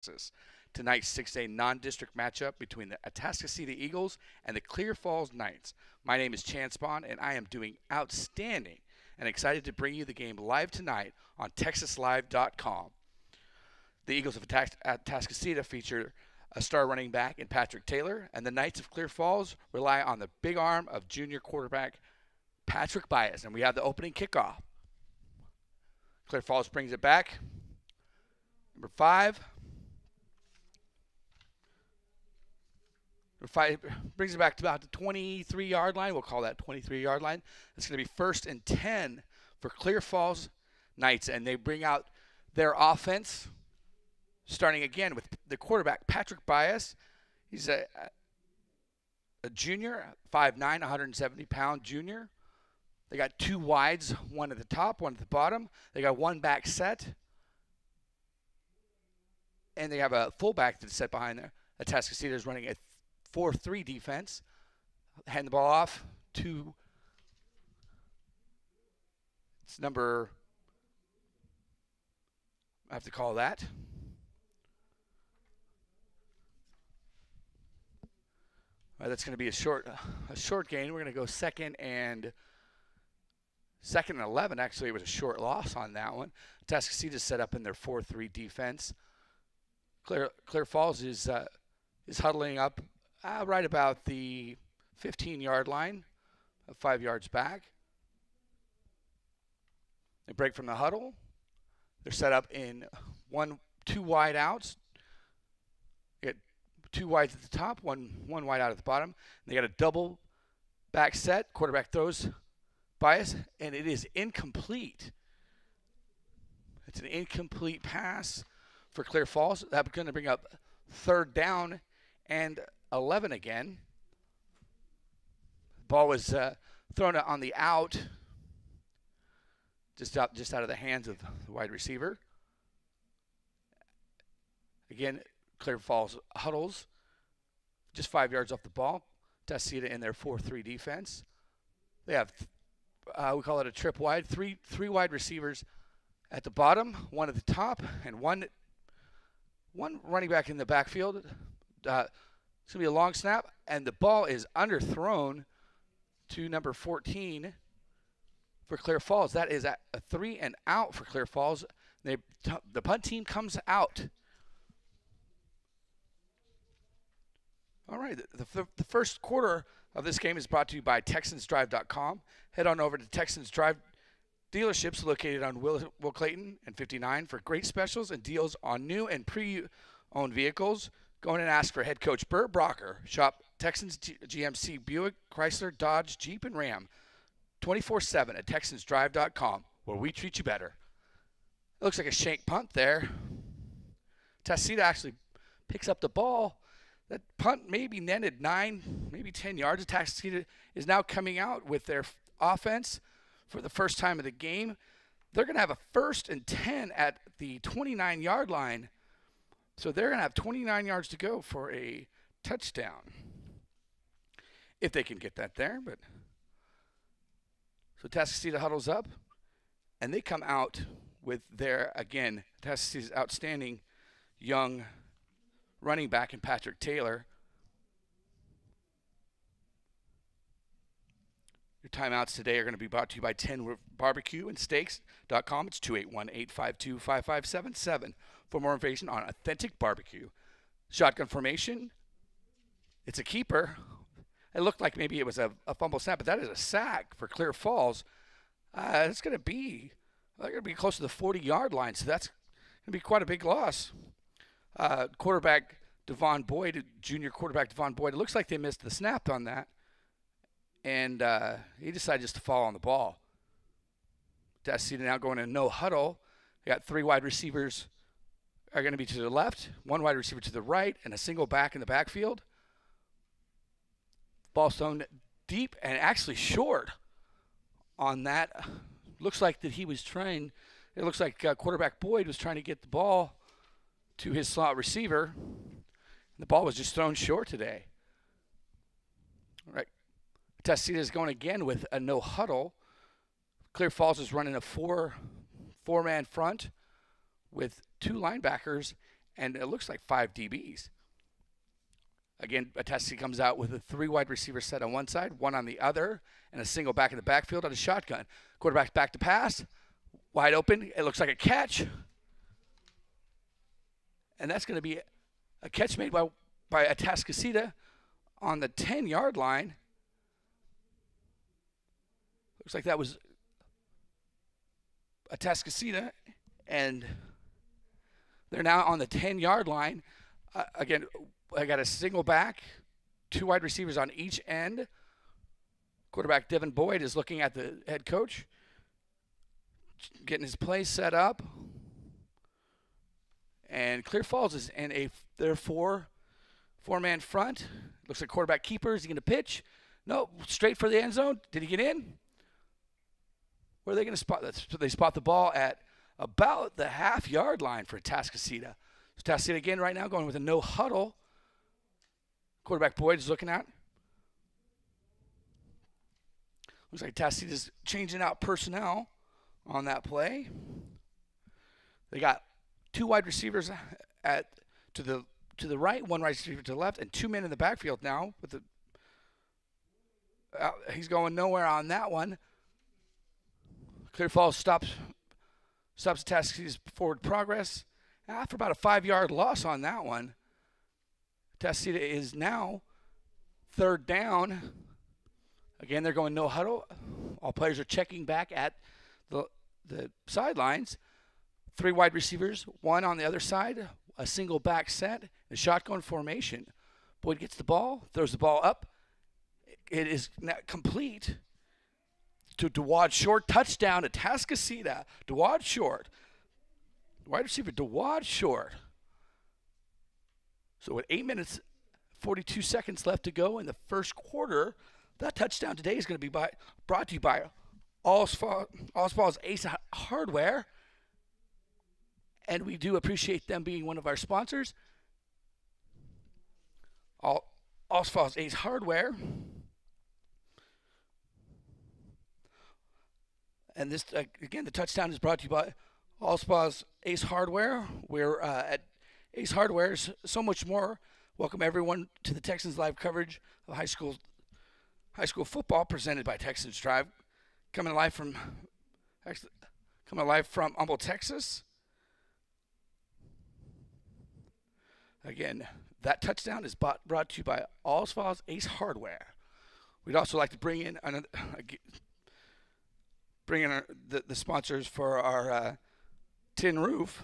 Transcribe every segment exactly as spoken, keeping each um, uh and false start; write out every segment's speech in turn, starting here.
Texas. Tonight's six A non-district matchup between the Atascocita Eagles and the Clear Falls Knights. My name is Chance Bond, and I am doing outstanding and excited to bring you the game live tonight on Texas Live dot com. The Eagles of Atascocita feature a star running back in Patrick Taylor, and the Knights of Clear Falls rely on the big arm of junior quarterback Patrick Bias, and we have the opening kickoff. Clear Falls brings it back. Number five. Five, brings it back to about the twenty-three yard line. We'll call that twenty-three yard line. It's going to be first and ten for Clear Falls Knights, and they bring out their offense, starting again with the quarterback, Patrick Bias. He's a, a junior, five nine, one hundred seventy pound junior. They got two wides, one at the top, one at the bottom. They got one back set, and they have a fullback that's set behind there. Atascocita is running a four three defense. Hand the ball off to it's number I have to call that all right, that's going to be a short a short gain. We're going to go second and second and eleven. Actually, it was a short loss on that one. Atascocita set up in their four three defense. Clear Clear Falls is uh, is huddling up Uh, right about the fifteen yard line, uh, five yards back. They break from the huddle. They're set up in one, two wide outs. Get two wides at the top, one, one wide out at the bottom. And they got a double back set. Quarterback throws Bias, and it is incomplete. It's an incomplete pass for Clear Falls. That's going to bring up third down and eleven again. Ball was uh, thrown on the out, just out, just out of the hands of the wide receiver. Again, Clear Falls huddles, just five yards off the ball. Atascocita in their four three defense. They have, uh, we call it a trip wide, three three wide receivers at the bottom, one at the top, and one one running back in the backfield. Uh, It's going to be a long snap, and the ball is underthrown to number fourteen for Clear Falls. That is a three and out for Clear Falls. They, the punt team comes out. All right, the, the, the first quarter of this game is brought to you by Texans Drive dot com. Head on over to Texans Drive dealerships located on Will, Will Clayton and fifty-nine for great specials and deals on new and pre-owned vehicles. Go in and ask for head coach Burt Brocker. Shop Texans G M C, Buick, Chrysler, Dodge, Jeep, and Ram twenty-four seven at Texans Drive dot com, where we treat you better. It looks like a shank punt there. Atascocita actually picks up the ball. That punt maybe netted nine, maybe ten yards. Atascocita is now coming out with their offense for the first time of the game. They're going to have a first and ten at the twenty-nine yard line. So they're going to have twenty-nine yards to go for a touchdown, if they can get that there. But so Atascocita huddles up, and they come out with their, again, Atascocita's outstanding young running back in Patrick Taylor. Your timeouts today are going to be brought to you by ten barbecue and steaks dot com. It's two eight one, eight five two, five five seven seven. For more information on authentic barbecue. Shotgun formation. It's a keeper. It looked like maybe it was a, a fumble snap, but that is a sack for Clear Falls. Uh, it's going to be going to be close to the forty yard line, so that's going to be quite a big loss. Uh, quarterback Devin Boyd, junior quarterback Devin Boyd, it looks like they missed the snap on that, and uh, he decided just to fall on the ball. Atascocita now going to no huddle. They got three wide receivers are going to be to the left, one wide receiver to the right, and a single back in the backfield. Ball thrown deep and actually short on that. Looks like that he was trying, it looks like uh, quarterback Boyd was trying to get the ball to his slot receiver. The ball was just thrown short today. All right. Atascocita is going again with a no huddle. Clear Falls is running a four, four-man front with two linebackers and it looks like five D Bs. Again, Atascocita comes out with a three wide receiver set on one side, one on the other, and a single back in the backfield on a shotgun. Quarterback back to pass, wide open. It looks like a catch. And that's going to be a catch made by, by Atascocita on the ten-yard line. Looks like that was Atascocita, and they're now on the ten-yard line. Uh, again, I got a single back, two wide receivers on each end. Quarterback Devin Boyd is looking at the head coach, getting his play set up. And Clear Falls is in a their four, four-man front. Looks like quarterback keeper. Is he going to pitch? No, straight for the end zone. Did he get in? Where are they going to spot that? So they spot the ball at about the half-yard line for Atascocita. So Atascocita again right now going with a no huddle. Quarterback Boyd is looking out. Looks like Atascocita's changing out personnel on that play. They got two wide receivers at to the to the right, one wide receiver to the left, and two men in the backfield now. With the uh, he's going nowhere on that one. Clear Falls stops stops Atascocita's forward progress after about a five-yard loss on that one. Atascocita is now third down. Again, they're going no huddle. All players are checking back at the the sidelines. Three wide receivers, one on the other side, a single back set, a shotgun formation. Boyd gets the ball, throws the ball up. It is complete to Duwad Short. Touchdown at Atascocita. Duwad Short. Wide receiver Duwad Short. So with eight minutes, forty-two seconds left to go in the first quarter, that touchdown today is going to be by, brought to you by Osfalls Ace Hardware. And we do appreciate them being one of our sponsors. All Osfalls Ace Hardware. And this, uh, again, the touchdown is brought to you by Allspa's Ace Hardware. We're uh, at Ace Hardware, so much more. Welcome everyone to the Texans live coverage of high school high school football presented by Texans Drive. Coming live from, actually, coming live from Humble, Texas. Again, that touchdown is bought, brought to you by Allsfall's Ace Hardware. We'd also like to bring in another, bring in our, the, the sponsors for our uh, Tin Roof.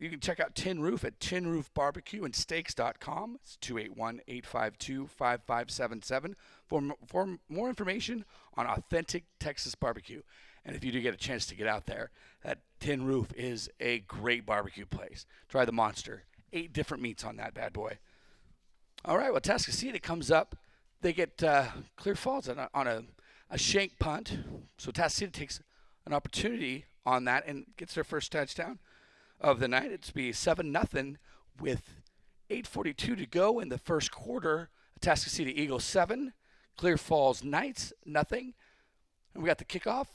You can check out Tin Roof at Tin Roof Barbecue and Steaks dot com. It's two eight one, eight five two, five five seven seven for, for more information on authentic Texas barbecue. And if you do get a chance to get out there, that Tin Roof is a great barbecue place. Try the Monster. Eight different meats on that bad boy. All right, well, Atascocita comes up. They get uh, Clear Falls on a, on a, a shank punt. So Atascocita takes an opportunity on that and gets their first touchdown of the night. It's be seven nothing with eight forty-two to go in the first quarter. Atascocita Eagles seven, Clear Falls Knights nothing. And we got the kickoff.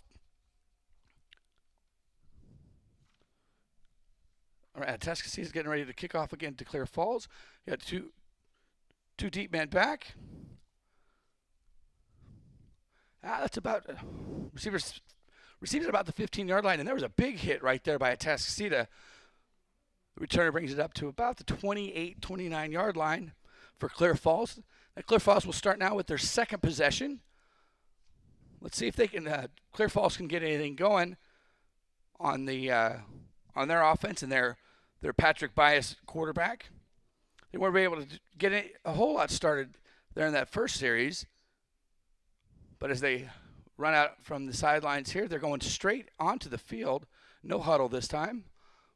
All right, Atascocita is getting ready to kick off again to Clear Falls. You got two, two deep men back. Ah, that's about uh, receivers. Receivers about the fifteen-yard line, and there was a big hit right there by Atascocita. The returner brings it up to about the twenty-eight, twenty-nine-yard line for Clear Falls. Now Clear Falls will start now with their second possession. Let's see if they can. Uh, Clear Falls can get anything going on the uh, on their offense and their. Their Patrick Bias quarterback. They weren't able to get a whole lot started there in that first series. But as they run out from the sidelines here, they're going straight onto the field. No huddle this time.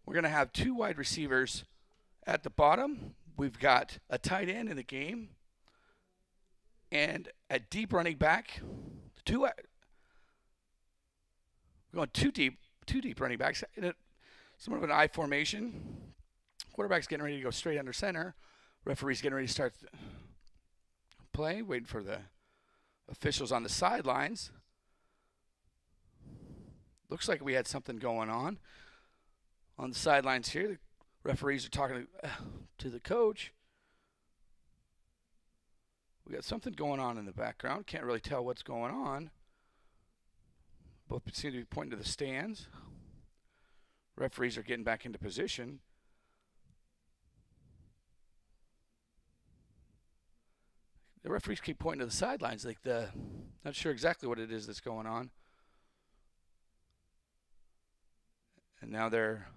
We're going to have two wide receivers at the bottom. We've got a tight end in the game and a deep running back. Two, we're going two deep, two deep running backs. Somewhat of an I formation. Quarterback's getting ready to go straight under center. Referee's getting ready to start the play, waiting for the officials on the sidelines. Looks like we had something going on on the sidelines here. Referees are talking to, uh, to the coach. We got something going on in the background. Can't really tell what's going on. Both seem to be pointing to the stands. Referees are getting back into position. The referees keep pointing to the sidelines, like the, not sure exactly what it is that's going on. And now they're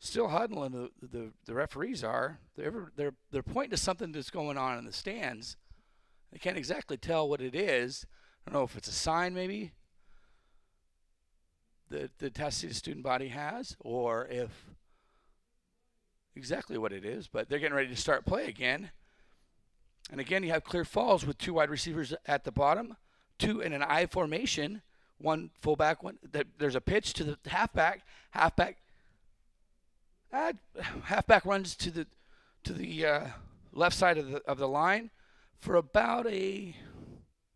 still huddling. The the, the referees are they're they're they're pointing to something that's going on in the stands. They can't exactly tell what it is. I don't know if it's a sign, maybe that the Atascocita student body has, or if exactly what it is. But they're getting ready to start play again. And again, you have Clear Falls with two wide receivers at the bottom, two in an I formation, one fullback, one. There's a pitch to the halfback. Halfback. Uh, halfback runs to the to the uh, left side of the of the line for about a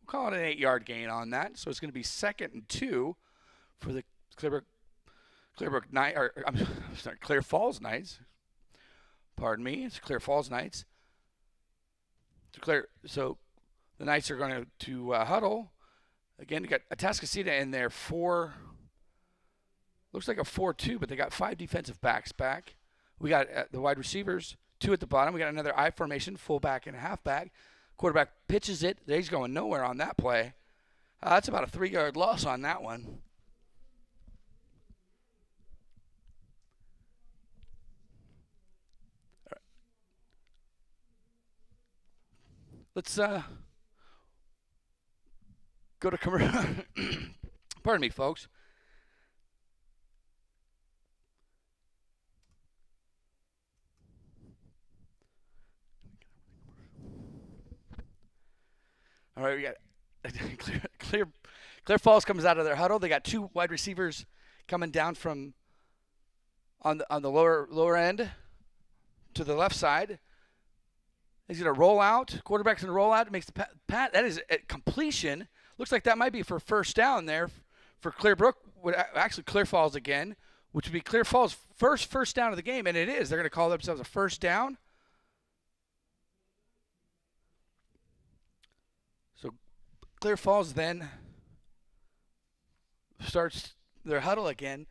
we'll call it an eight-yard gain on that. So it's going to be second and two for the Clearbrook Clearbrook Knight, or I'm sorry, Clear Falls Knights. Pardon me, it's Clear Falls Knights. Clear. So the Knights are going to, to uh, huddle. Again, you got Atascocita in there. Four, looks like a four two, but they got five defensive backs back. We got uh, the wide receivers, two at the bottom. We got another I formation, fullback and a halfback. Quarterback pitches it. He's going nowhere on that play. Uh, that's about a three-yard loss on that one. Let's uh, go to commercial. Pardon me, folks. All right, we got Clear, Clear, Clear Falls comes out of their huddle. They got two wide receivers coming down from on the on the lower lower end to the left side. He's going to roll out. Quarterback's going to roll out. Makes the pat, pat. That is at completion. Looks like that might be for first down there for Clearbrook. Actually, Clear Falls again, which would be Clear Falls' first first down of the game, and it is. They're going to call themselves a first down. So Clear Falls then starts their huddle again.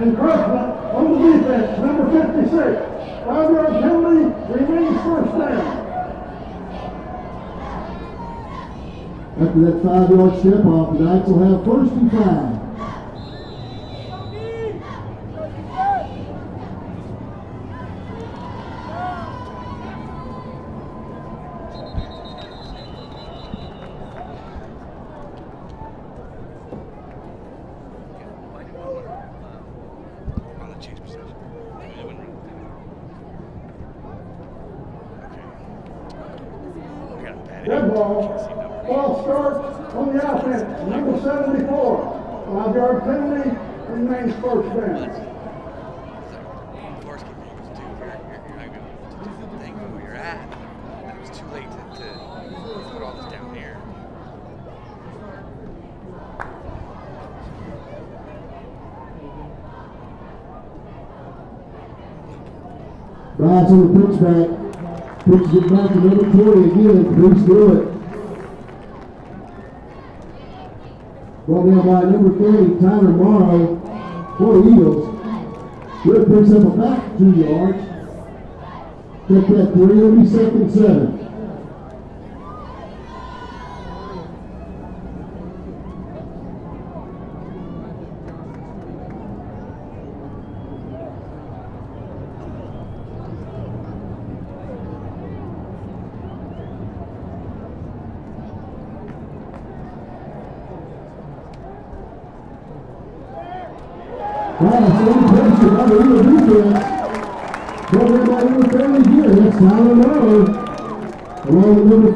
And Crossman on the defense, number fifty-six. Five-yard penalty, remains first down. After that five-yard step off, the Knights will have first and five. Rides on the pitch back, pitches it back to number forty again, Bruce through it. Brought down by number thirty, Tyler Morrow for the Eagles. Rick picks up about two yards. Take that three, it'll be second and seven.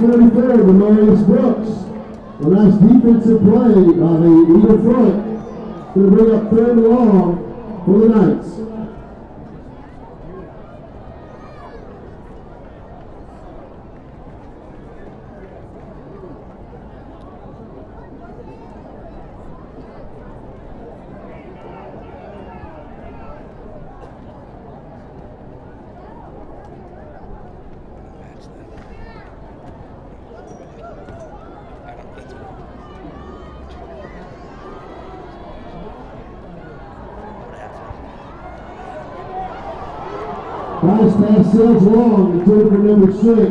thirty-third with Marius Brooks. A nice defensive play by the Eagle front. Going to bring up third and long for the Knights. Nice pass sells long to turn for number six,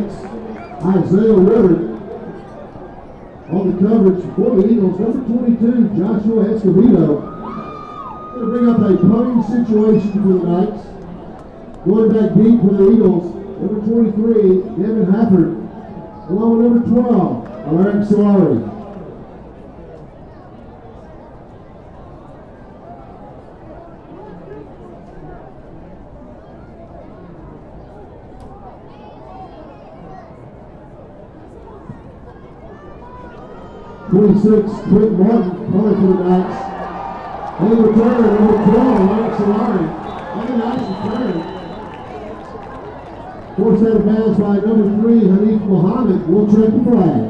Isaiah River. On the coverage for the Eagles, number twenty-two, Joshua Escobedo. Going to bring up a punting situation for the Knights. Going back deep for the Eagles, number twenty-three, Devin Hafford. Along with number twelve, Alaric Solari. twenty-six, Quint Martin, running for the Knights. On the return, number twelve, Alaric Solari. On the Knights return. Forced out of bounds by number three, Hanif Muhammad. We'll check the flags.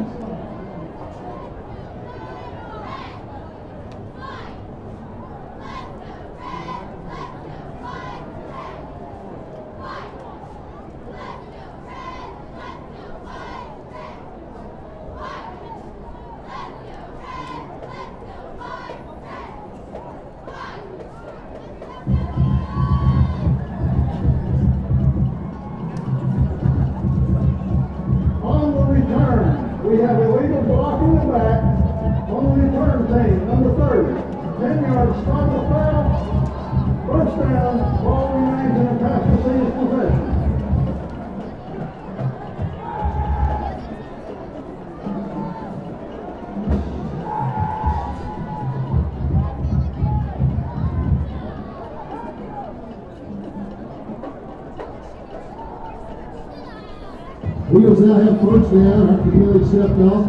Eagles now have first down after Billy stepped off.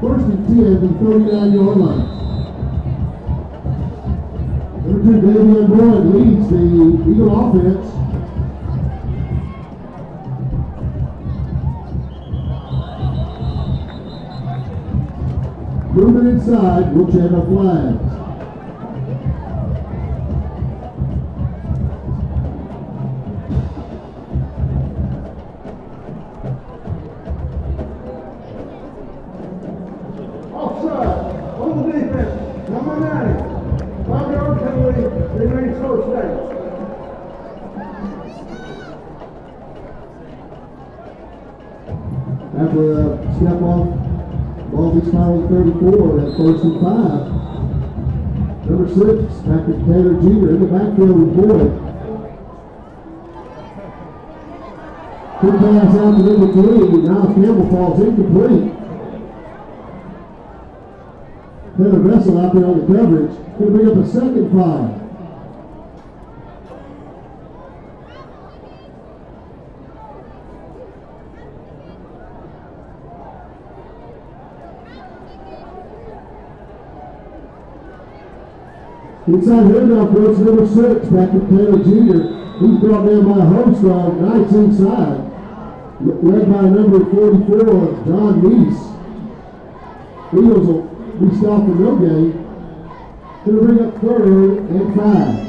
First and ten from thirty-nine-yard line. Number two, Davian Boyd leads the Eagle offense. Moving inside, we'll check our flags. thirty-four at first and five. Number six, Patrick Taylor Junior in the backfield with Boyd. Good pass out to number three. Now Campbell falls incomplete. Taylor Vessel out there on the coverage. Going to bring up a second five. Inside here now, coach number six, Patrick Taylor Junior He's brought down by Homestrom. Knights inside, led by number forty-four, Don Leese. Eagles will be stopped in no game. Going to bring up third and five.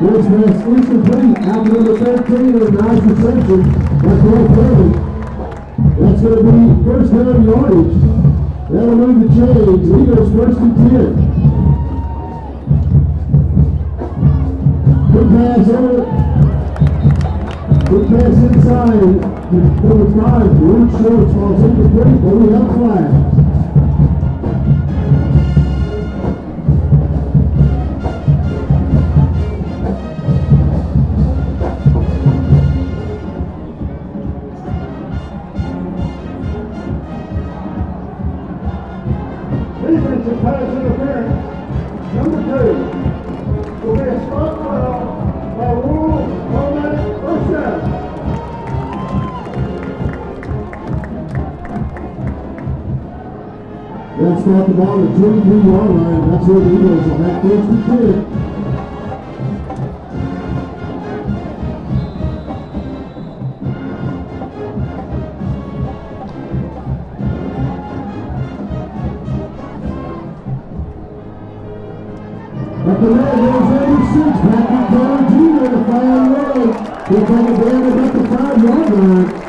First pass incomplete, out to number thirteen, a nice reception. That's right, perfect. That's going to be first down yardage. That'll move the chains. Eagles first and ten. Good pass over. Good pass inside. Number five, Duwad Short falls incomplete, but we have flags. Got the ball at twenty-three yard line. That's where the Eagles will have first and ten. At the red, there's eighty-six. Patrick Taylor Junior to five yards. He'll take it down about the five yard line.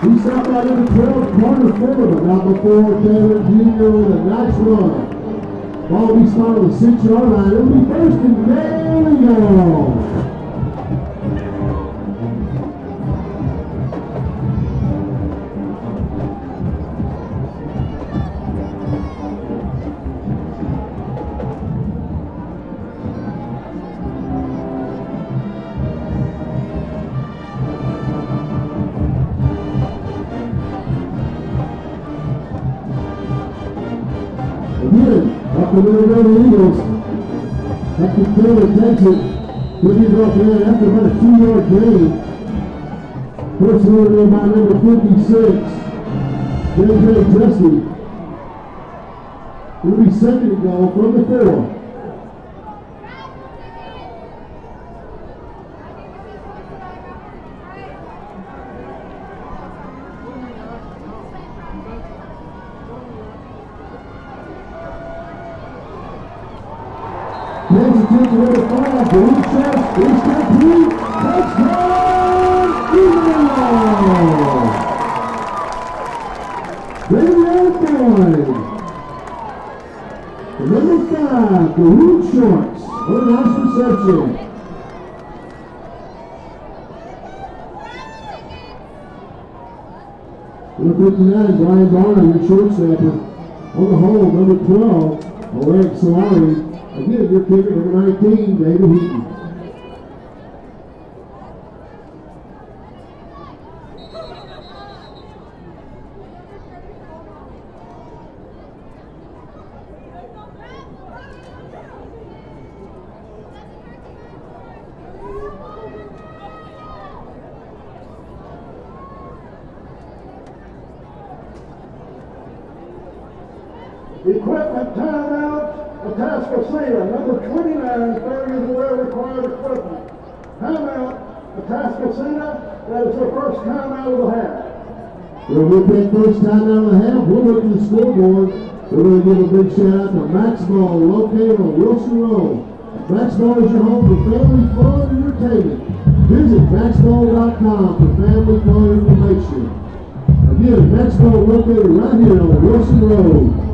He stopped out in the twelfth corner for him, but not before Taylor Junior with a nice run. Ball will be started on the six yard line. It'll be first and very long. Taylor takes it. He'll get off in after about a two yard gain. First order by number fifty-six, J J Justis. It'll be second and goal from the four. fifty-nine, Brian Barnum, your short snapper. On the hole, number twelve, Alaric Solari. Again, your kicker, number nineteen, David Heaton. Equipment timeout. Atascocita, number twenty-nine, carrying the well-required equipment. Timeout, Atascocita, is the first timeout of the half. Well, with that first timeout of the half, we'll look at the scoreboard. We're going to give a big shout-out to Max Ball, located on Wilson Road. Max Ball is your home for family fun and entertainment. Visit max ball dot com for family fun information. Again, Max Ball located right here on Wilson Road.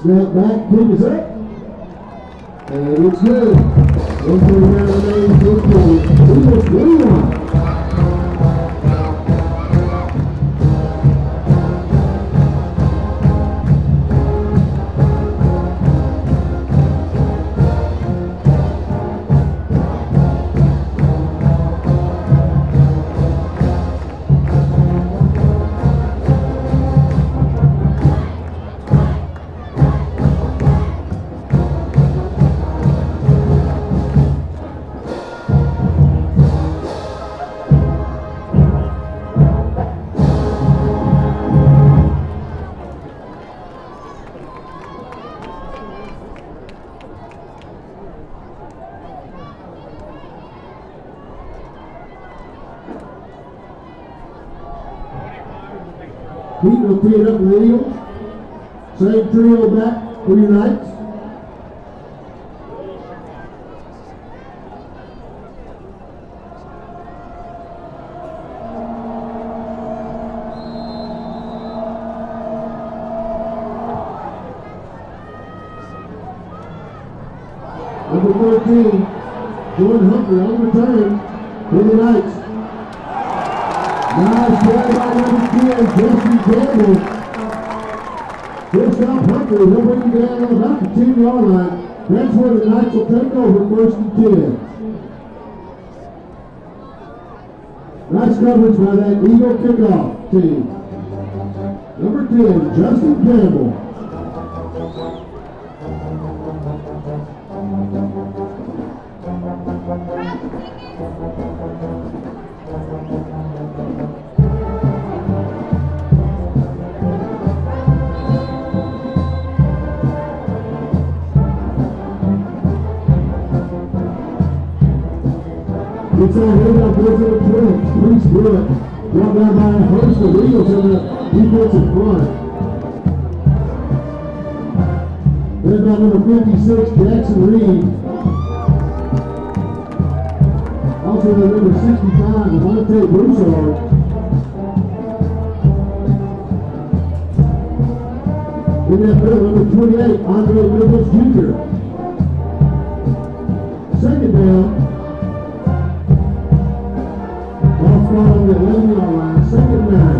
Snap back, pick is up, and it looks good. One thirty nine remains. Good point. We will win one. We'll tee it up with the Eagles. Same trio back for your Knights. Number fourteen, Jordan Hunter on return for the Knights. Nice play by number ten, Justin Campbell. First off, Hunter, he'll bring him down on about the ten-yard line. That's where the Knights will take over, first and ten. Nice coverage by that Eagle kickoff team. Number ten, Justin Campbell. It's all laid out, goes in the twins, Bruce Brooks, brought down by a host of Eagles on the defensive front. Led by number fifty-six, Jackson Reed. Also the number sixty-five, Monte Broussard. In that middle, number twenty-eight, Andre Nichols Junior Second down. On the eleven-yard line, second down.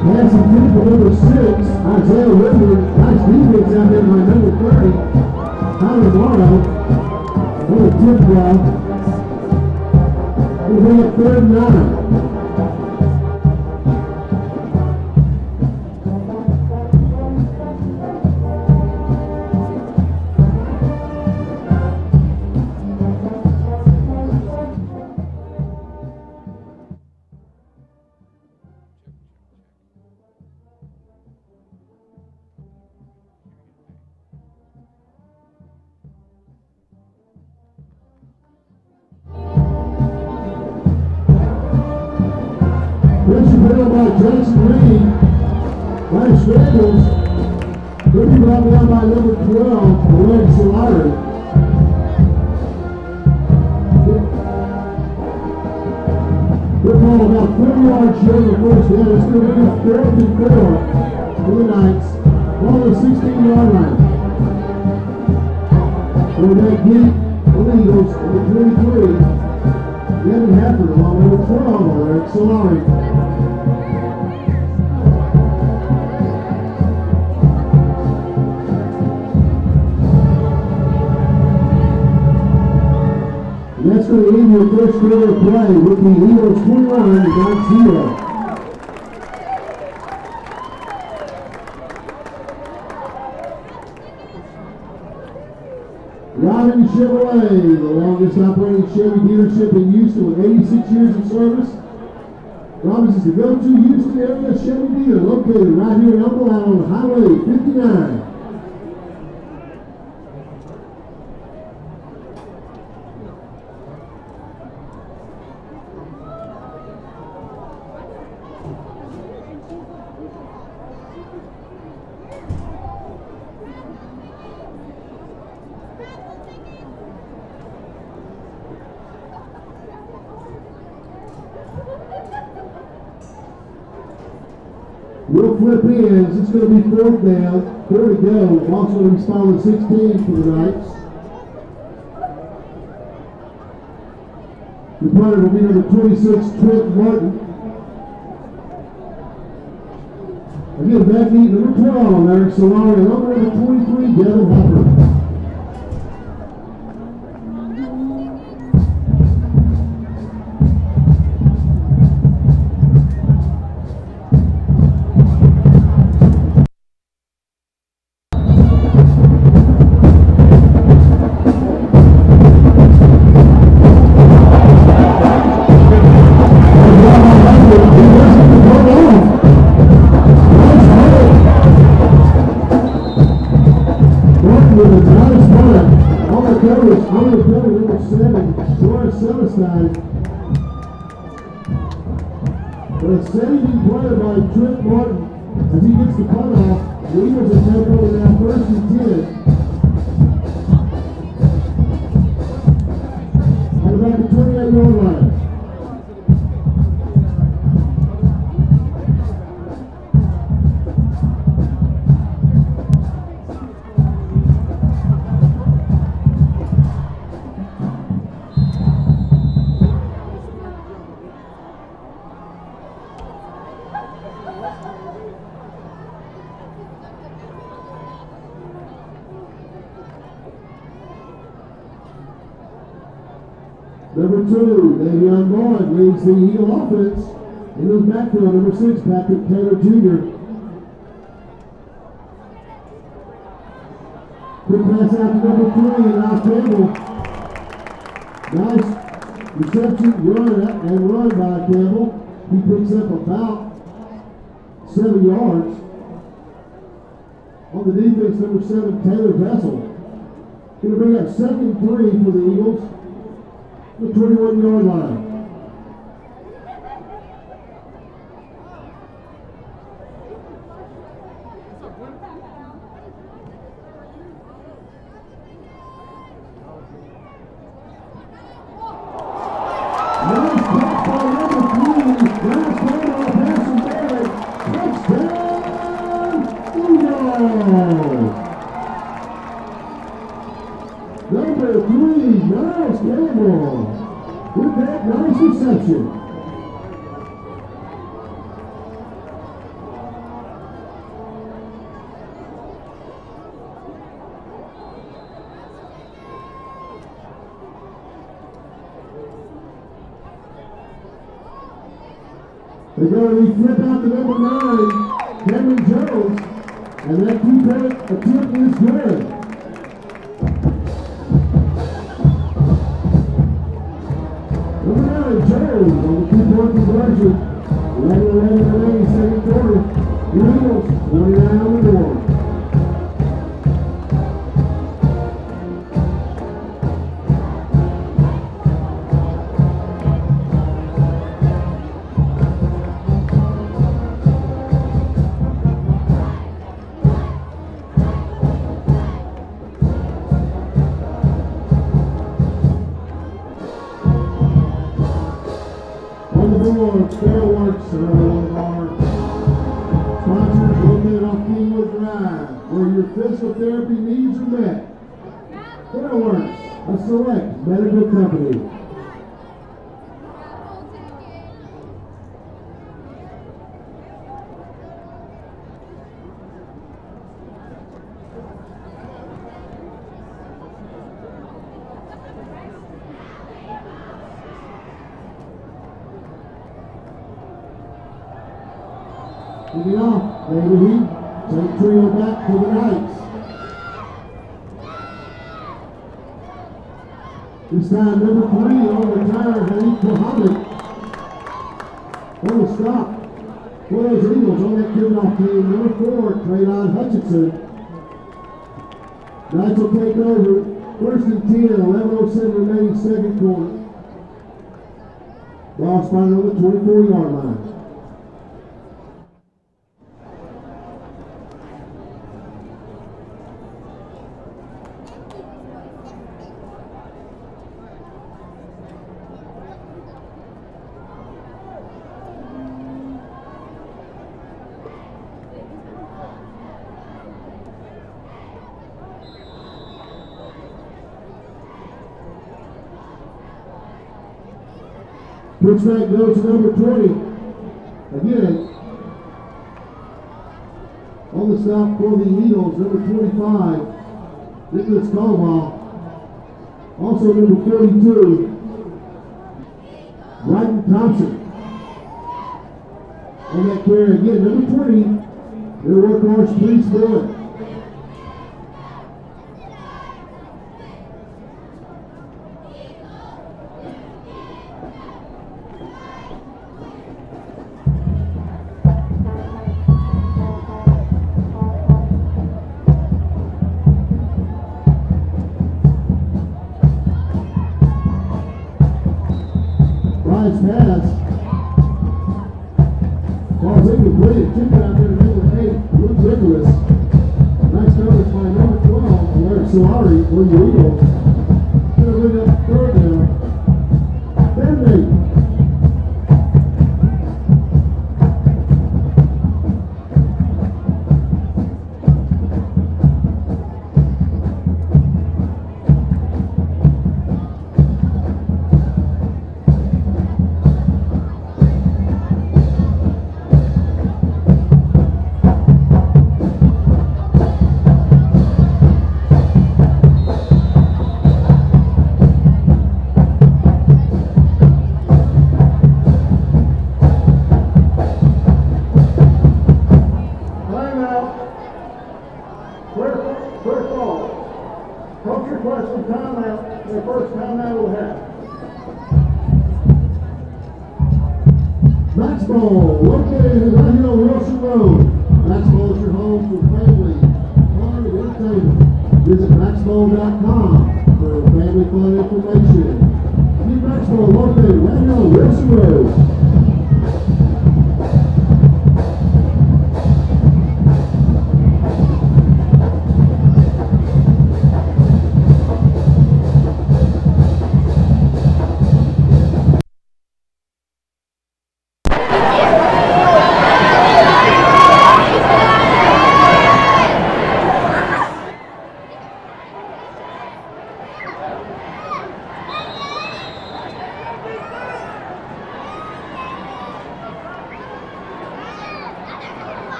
Pass intended for number six, Isaiah River. Nice defense out there by number thirty, Tyler Morrow. What a tip ball. We're going at third and nine. That's going to end your first quarter of play with the Eagles twenty-one to zero. Robbins Chevrolet, the longest operating Chevy dealership in Houston with eighty-six years of service. Robbins is the go-to Houston area Chevy dealer located right here in Omaha on Highway fifty-nine. We'll flip in, so it's going to be fourth down, there we go, also going to be stalling sixteen for the Knights. The punter will be number twenty-six, Quint Martin. Again, back knee number twelve, Alaric Solari, and over number twenty-three, Devin Hafford. Number two, Davian Boyd leads the Eagle offense. In the backfield, number six, Patrick Taylor Junior Quick pass out to number three, Nice Campbell. Nice reception, run up and run by Campbell. He picks up about seven yards. On the defense, number seven, Taylor Vessel. Going to bring up second three for the Eagles. The twenty-one-yard line. They're going to flip out the number nine, Cameron Jones, and that two-point attempt is good. Number nine, Jones, on the two-point conversion. eleven eleven remaining, second quarter. The Eagles, twenty-nine on the board. Therapy needs are met. Fairworks, a select medical company. to the off. David Heath, take three on back to the Knights. This time, number three on the tire, Hanif Muhammad. What a stop for those Eagles on that kickoff team. Number four, Traylon Hutchinson. Knights will take over. First and ten, eleven oh seven remaining, second quarter. Lost by on the twenty-four yard line. Push back goes to number twenty. Again, on the stop for the Eagles, number twenty-five, Nicholas Caldwell. Also number forty-two, Brighton Thompson. On that carry again, number twenty, their workhorse, Priest Boyd.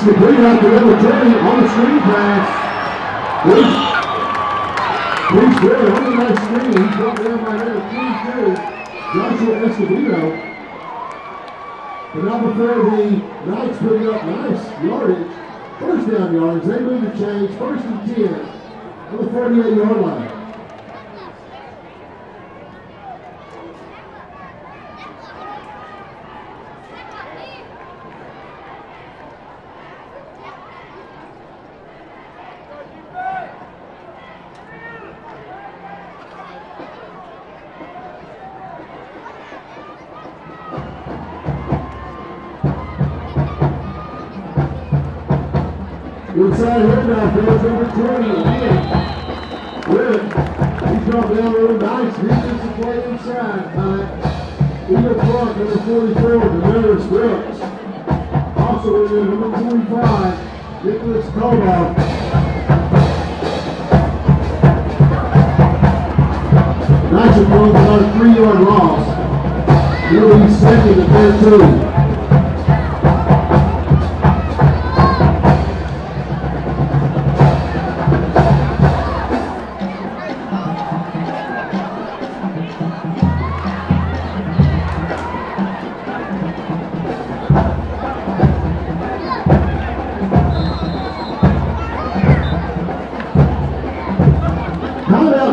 Complete out to number twenty on the screen pass. Bruce Berry on the right screen. He's brought down by number twenty-two, Joshua Escobedo. And number thirty, Knights putting up nice yardage. First down yards. They move the change. First and ten on the thirty-eight yard line. Inside handoff goes number twenty again. Good. He's dropped down real nice. Defensive play inside by Eagle Clark, number forty-four, Marius Brooks. Also in there, number twenty-five, Nicholas Kovac. Nice and long, about a three yard loss. He'll be second and third two.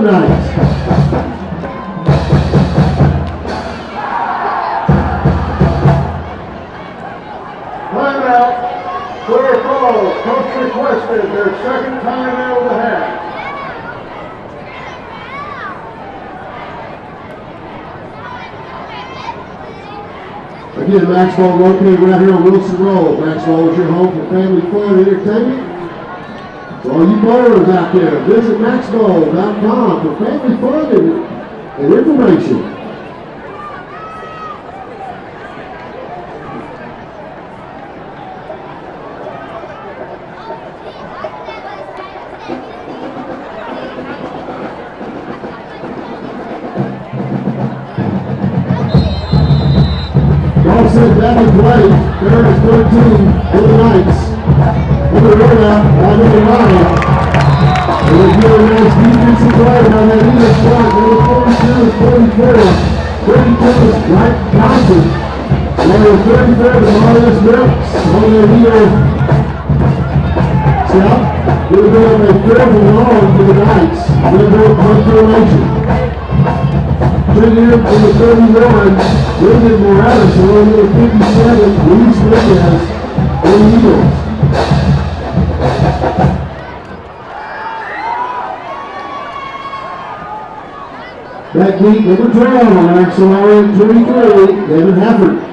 Knights. Clear Falls, Coach requested their second timeout of the half. Again, Maxwell located right here on Wilson Road. Maxwell is your home for family fun and entertainment. So all you ballers out there, visit Maxwell dot com for family fun and, and information. That week, number twelve, Alaric Solari, twenty-three, Devin Hafford.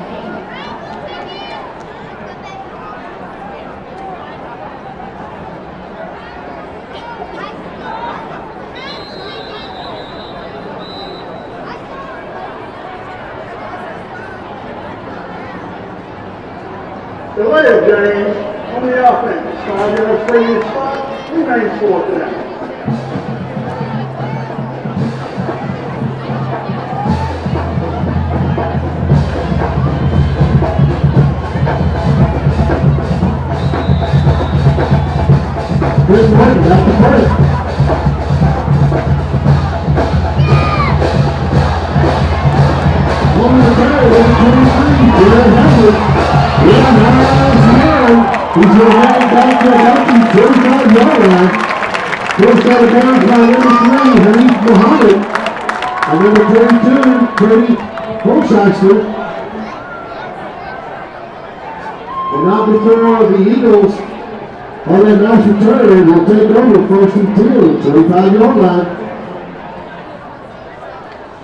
Return will take over first and two, twenty-five yard line.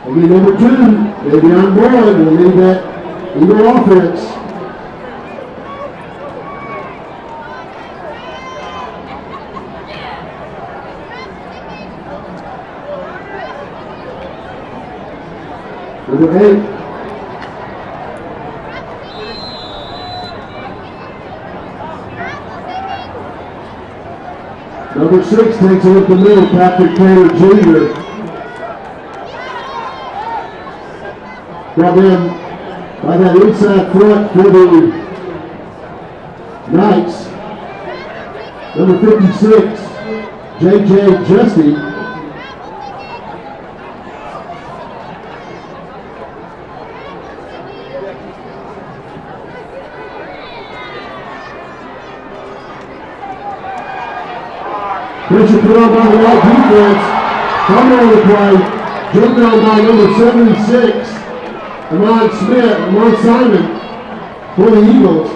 I mean, number two, Davian Boyd will lead that Eagle offense. Number eight. Number six takes it up the middle, Patrick Taylor Junior Brought in by that inside front for the Knights. Number fifty-six, J J Justis. Pressure put on by the right defense. Fumble on the play. Jumped down by number seventy-six, Amon Smith, Amon Simon for the Eagles.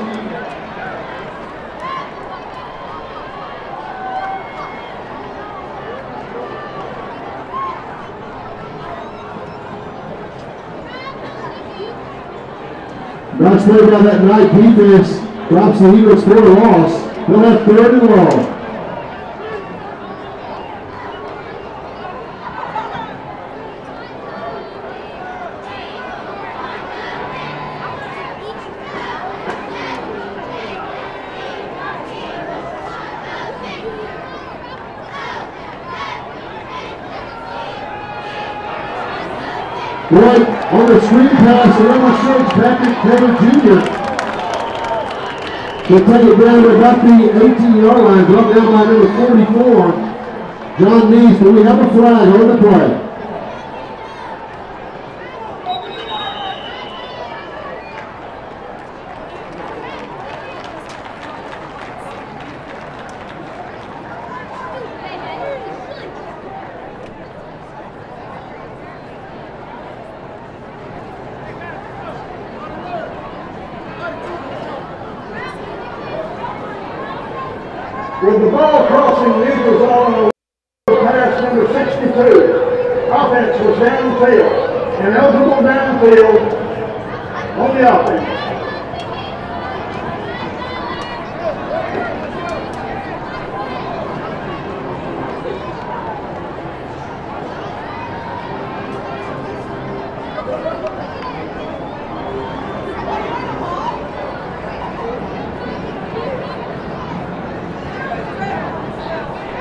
Nice play by that right defense. Drops the Eagles for a loss. They'll have third and long. Pass to number six, Patrick Taylor Junior They'll take it down to about the eighteen yard line, brought down by number forty-four, Don Leese. Do we have a flag on the play? with the ball crossing the Eagles on the pass number sixty-two. Offense was downfield, and eligible downfield on the offense.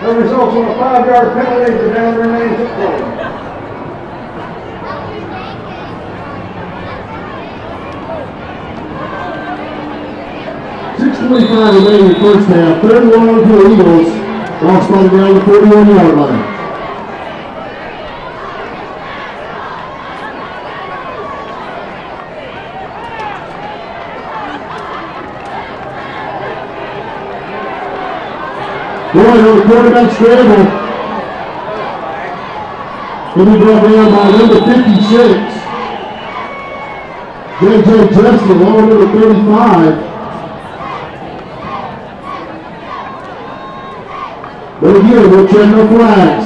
The results on a five-yard penalty, the down remains at four. six twenty-five remaining first half, third and long for the Eagles, lost on the ground at the thirty-one-yard line. Boyd on the quarterback scramble. He'll be brought down by number fifty-six. J J Justis, along with number thirty-five. But again, we'll check no flags.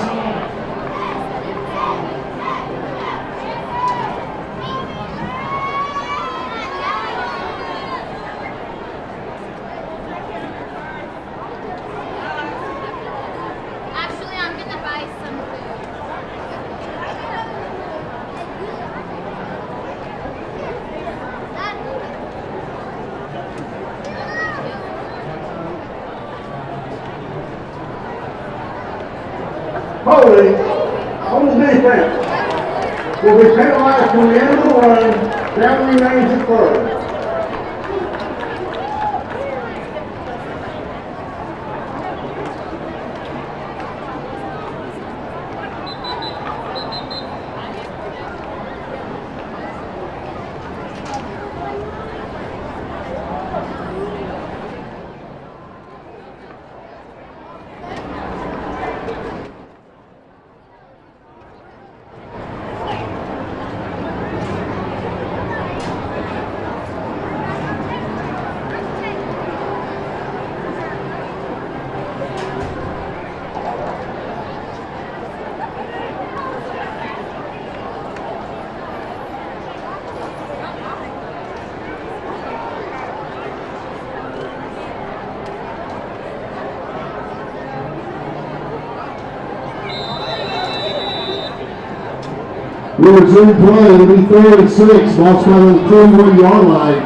We'll resume play, it'll be third and six, lost by the thirty-one-yard line.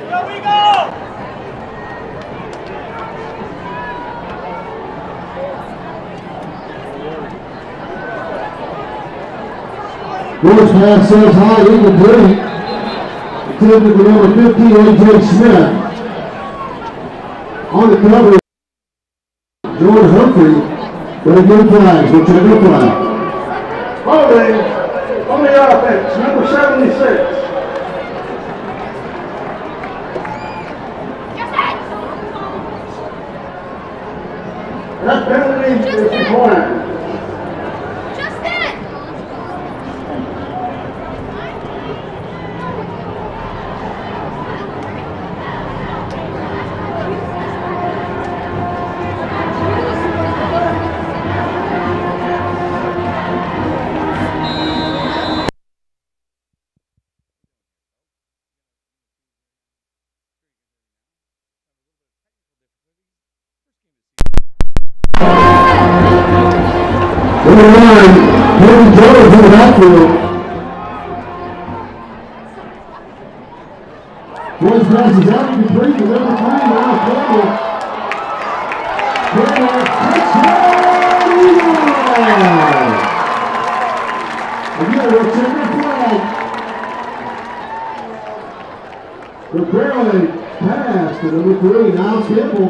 Here we go! First pass says high, incomplete. Attempted with number fifteen, A J Smith. On the cover, Jordan Humphrey. Very good flags, we'll take a flag. Holding on the offense, number seventy-six. That penalty is declined. Boyd's pass is out and complete, the number nine on the field. Touchdown, Eagles! Again, we'll check the flag. The barely pass to number three, now Campbell.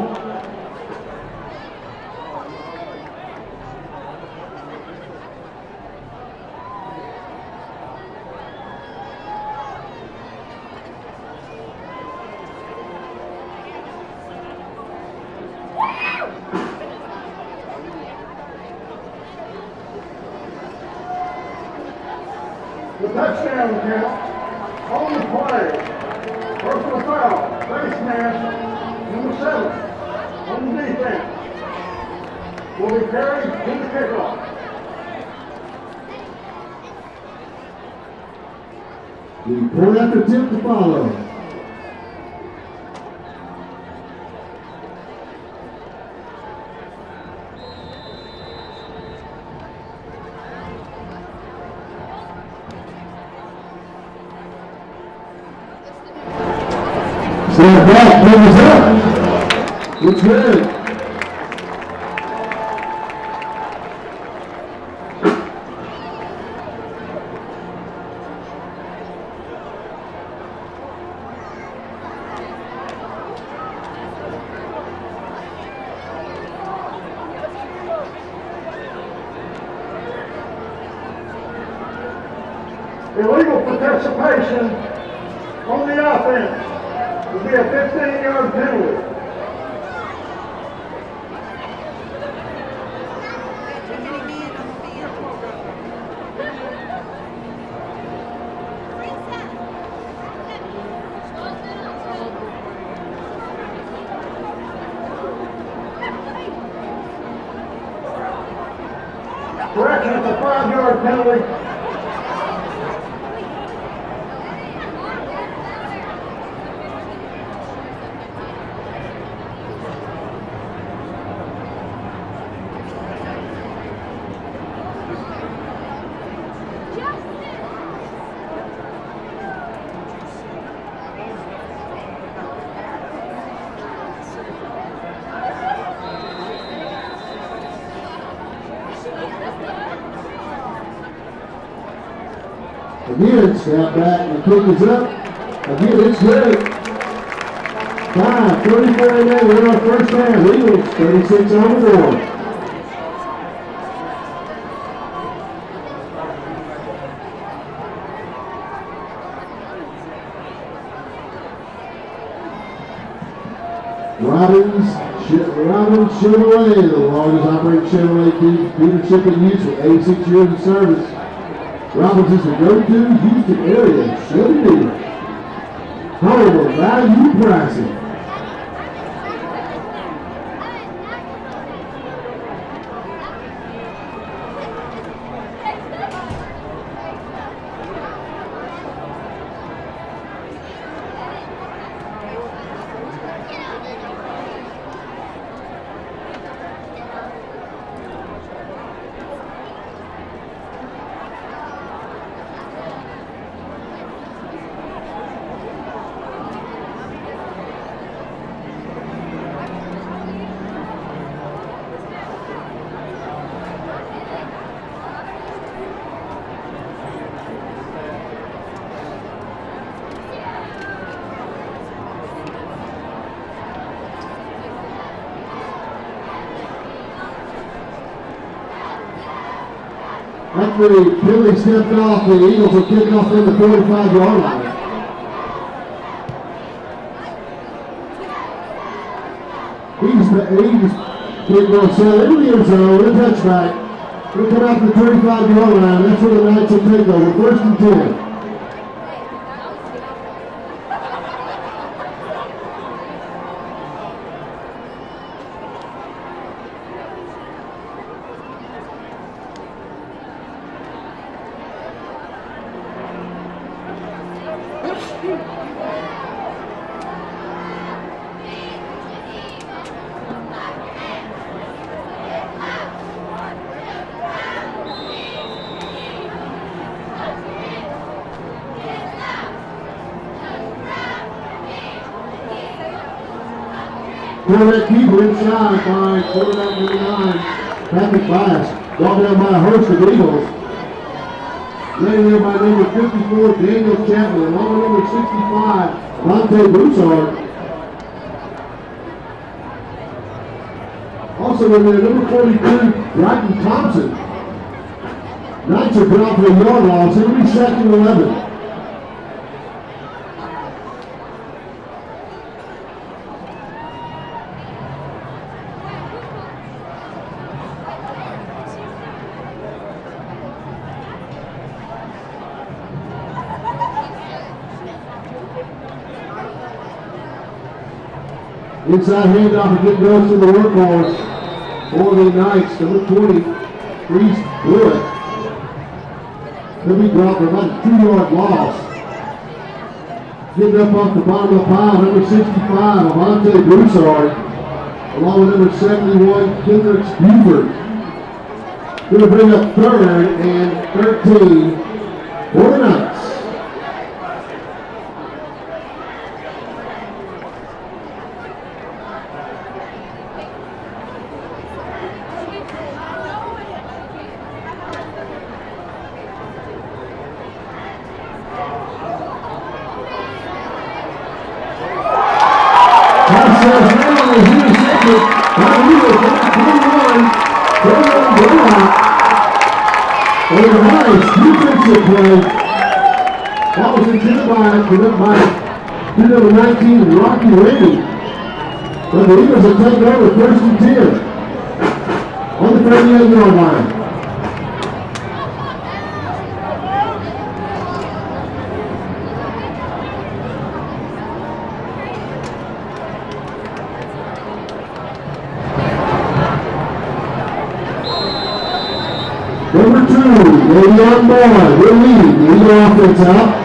Touchdown count on the play. Personal foul. Baseball. on the defense will be carried to the kickoff. The point after tip to follow. It's good. Illegal participation on the offense will be a fifteen-yard penalty. Again, snap back and kick is up. Again, it's good. five thirty-four in there. We're on first down. Eagles thirty-six on the board. Robbins, Robbins Chevrolet, the longest operating Chevrolet dealership in Houston, eighty-six years of service. Robbins is a go-to Houston area Chevy dealer. Horrible value pricing. After Billy stepped off, the Eagles will kick off in the forty-five-yard line. He's the Eagles kick on sell into the end zone, a touchback. We'll come off the thirty-five-yard line. That's where the Knights will take over. First and ten. Quarterback keeper inside by quarterback number nine, Patrick Bias. Brought down by a host of Eagles. Laid in by number fifty-four, Daniel Chapman, along with number sixty-five, Monte Broussard. Also in there, number forty-two, Brighton Thompson. Knights are put off the yard loss. It'll be second eleven. Inside handoff again goes to the workhorse for the Knights, number twenty, Reese Blewett. He'll be brought for about a two-yard loss. Getting up off the bottom of the pile, number sixty-five, Avante Broussard, along with number seventy-one, Kendrick Buford. Going to bring up third and thirteen for the Knights. Ready. But the Eagles will take over first and ten on the thirty-eight yard line. Number two, Davian Boyd will lead the Eagle offense out.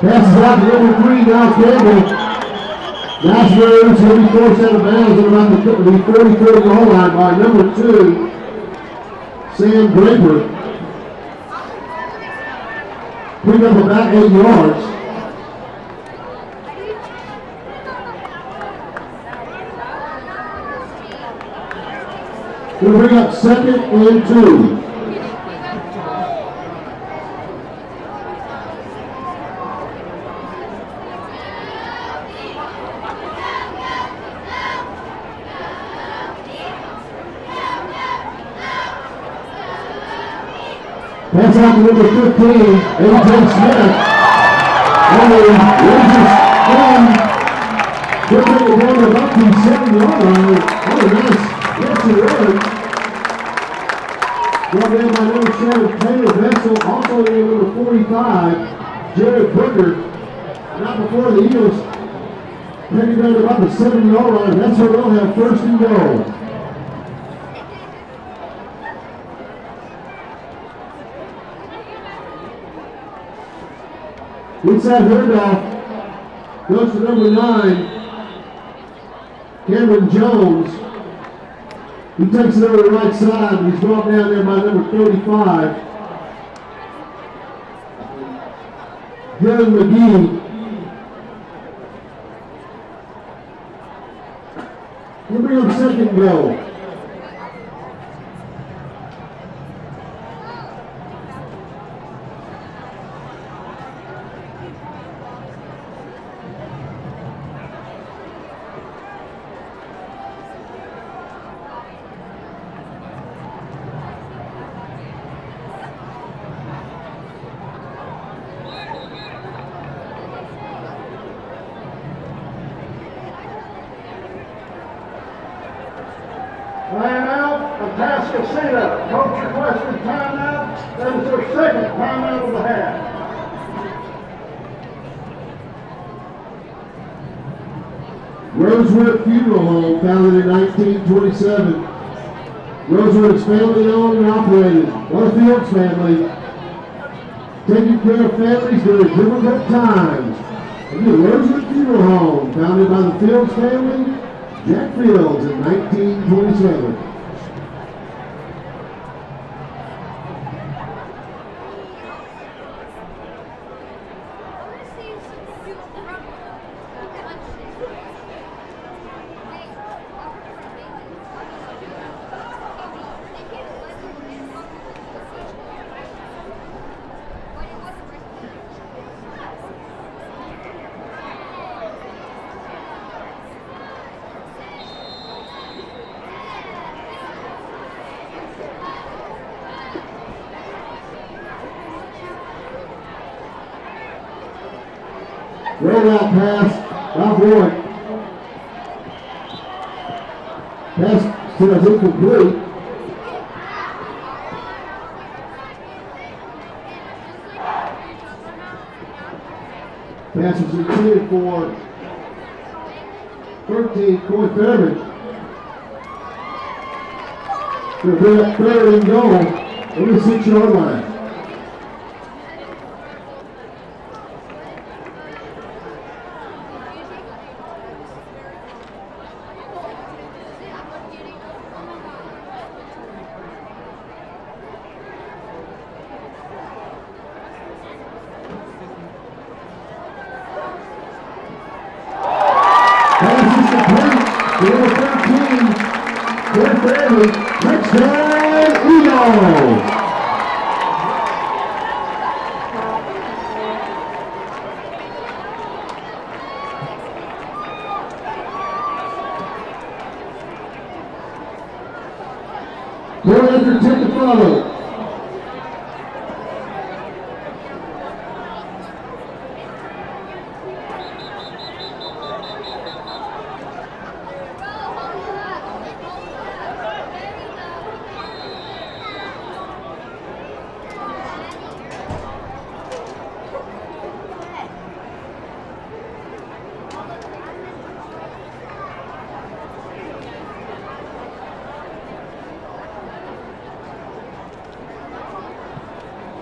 Passes out to number three, Don Campbell. Nice roads, he'll be forced out of bounds at around the forty-four yard line by number two, Sam Draper. Pick up about eight yards. We'll bring up second and two. That's out to number fifteen, A J Smith. And the Rangers win. They're going to go to about the seven yard line. What a nice catch and run. Brought in by number seven, Taylor Vessel. Also in number forty-five, Jared Booker. And out before the Eagles, heading down to about the seven yard line. That's where they'll have first and goal. Inside handoff goes to number nine, Cameron Jones. He takes it over the right side and he's brought down there by number thirty-five, Dylan McGee. He'll bring up second goal. nineteen twenty-seven. Rosewood is family owned and operated. Barfield's family. Taking care of families during difficult times. And the Rosewood Funeral Home, founded by the Fields family, Jack Fields, in nineteen twenty-seven. Rollout pass, Bob Ward. Pass is incomplete. Passes intended for thirteen, Coy Fairridge. They're bringing up third and goal over the six-yard line.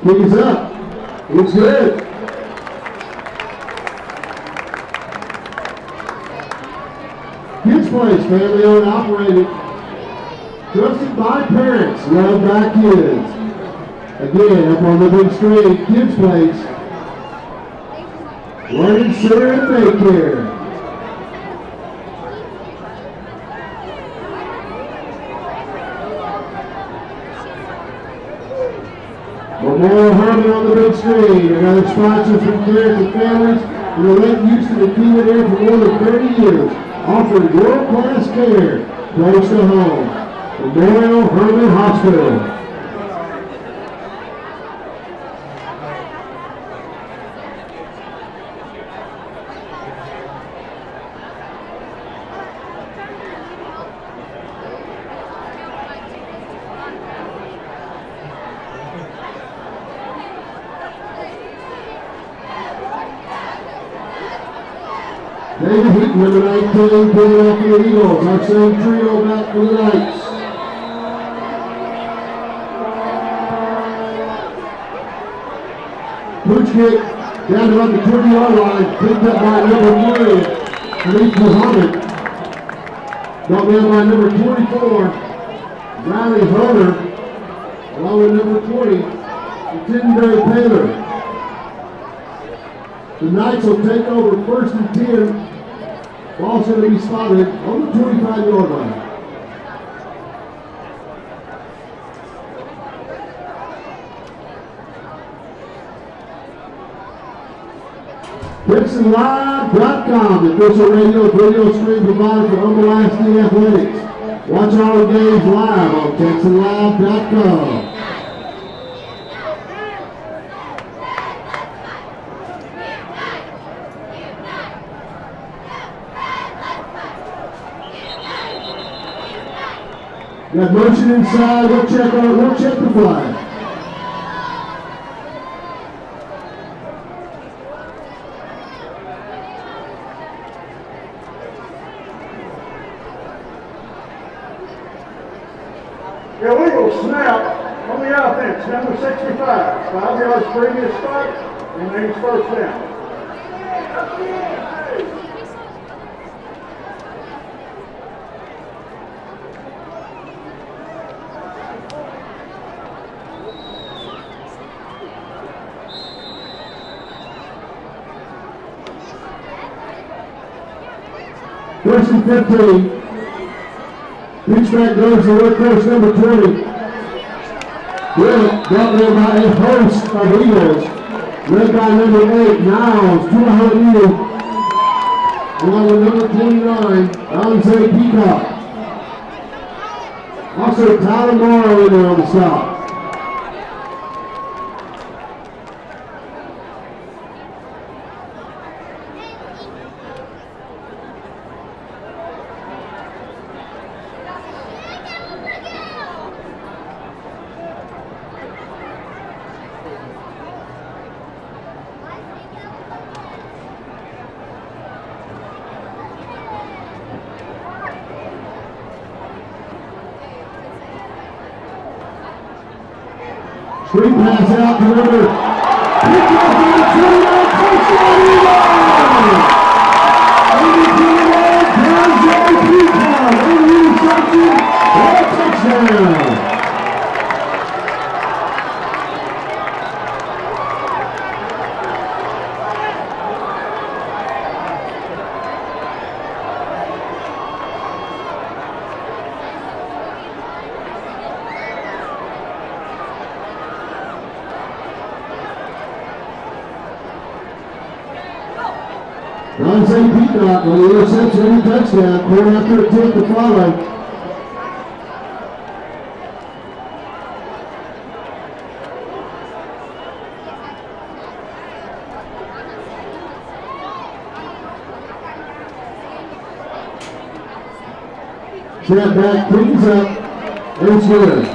He's up. Looks good. Kids Place, family owned and operated. Trusted by parents, loved by kids. Again, up on the big screen, Kids Place. Learning Center and Daycare. Memorial Hermann on the big screen, another sponsor from Clear to Families in the late Houston and Keenan area for more than thirty years, offering world-class care close to home. Memorial Hermann Hospital. Number nineteen, Philadelphia Eagles, our same trio back for the Knights. Pooch kick down to the twenty-yard line, picked up by number nine, Hanif Muhammad. Brought down by number twenty-four, Riley Hunter, along with number twenty, Devin Taylor. The Knights will take over first and ten. Ball's going to be spotted on the twenty-five-yard line. Texans Live dot com, the official radio and radio stream provider for Umbalasky Athletics. Watch all the games live on Texans Live dot com. Got motion inside, we'll check on it, we'll check the flag. Illegal snap on the offense, number sixty-five. Five yards previous spike, remains first down. First and fifteen. Reach back goes to workhorse number twenty. Well, brought in by a host of Eagles. Led by number eight, Niles, two hundred. Along with number twenty-nine, Alexander Peacock. Also, Tyler Morrow in there on the stop. Straight pass out to River. Picked off by the twenty-nine, touchdown rebound! eighty-two to one, J J Peacock, eighty-two to something, and a touchdown! Isaiah Peacock on the interception and the touchdown. Corner after it took the follow. Snap back, brings up, and it's good.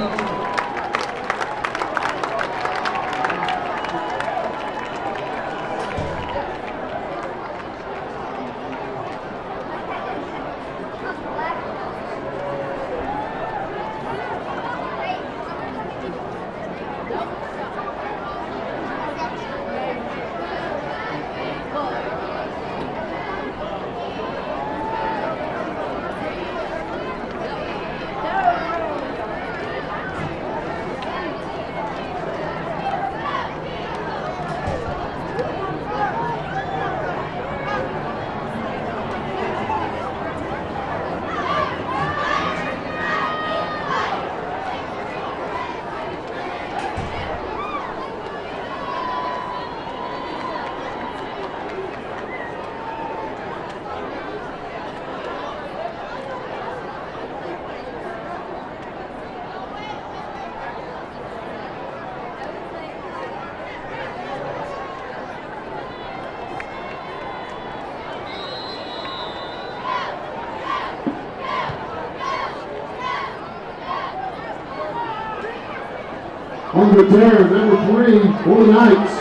Return, number three for the Knights,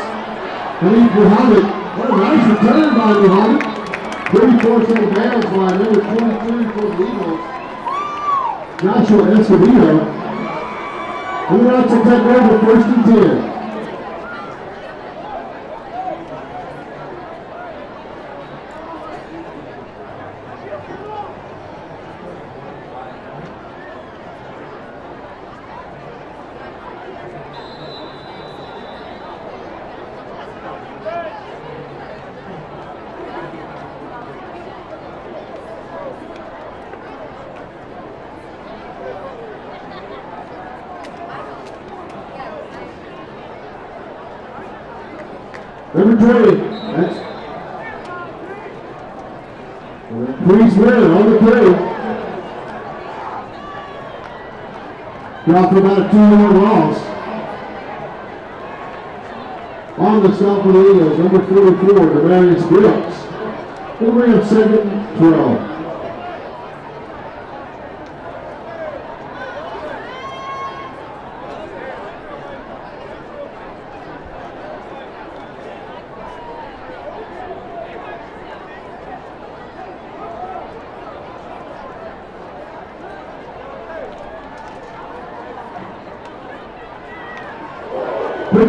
Hanif Muhammad. What a nice return by Muhammad. thirty-four to the bounds line, number twenty-three for the Eagles, Joshua Escobedo. And the Knights will take over first and ten. Number three, that's Brees Miller on the play. Got for about a two-yard loss. On the stop for the Eagles, number forty-four, the Marius Brooks. They'll bring up second and twelve.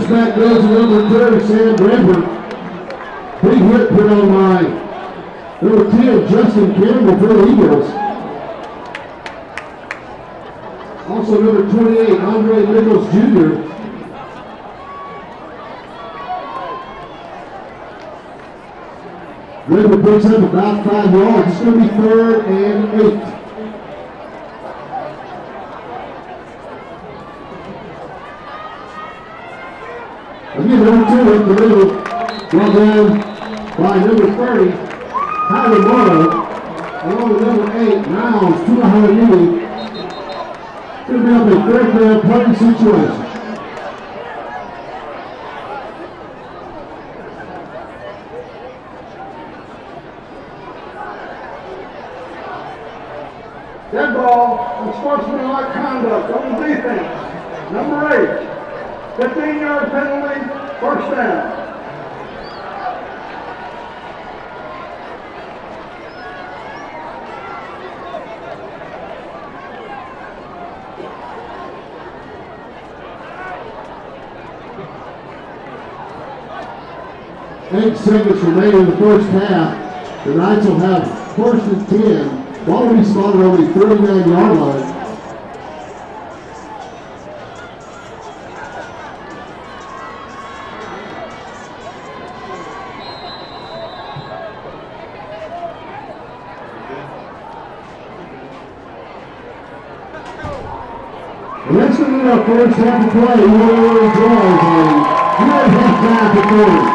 Back goes to number thirty, Sam Bradford. Big hit put on by number ten, Justin Campbell for the Eagles. Also number twenty-eight, Andre Nichols Junior Bradford picks up about five yards. It's going to be third and eight. Number two in the middle, well done by number thirty, Tyler Morrow, along with number eight, Niles, two behind the lead. It'll be up a third down playing situation. Dead ball and sportsmanlike conduct on the defense. Number eight, fifteen-yard penalty. First down. eight seconds remaining in the first half. The Knights will have first and ten. Ball will be spotted on the thirty-nine yard line. First half of play, you always drive on your half-time performance.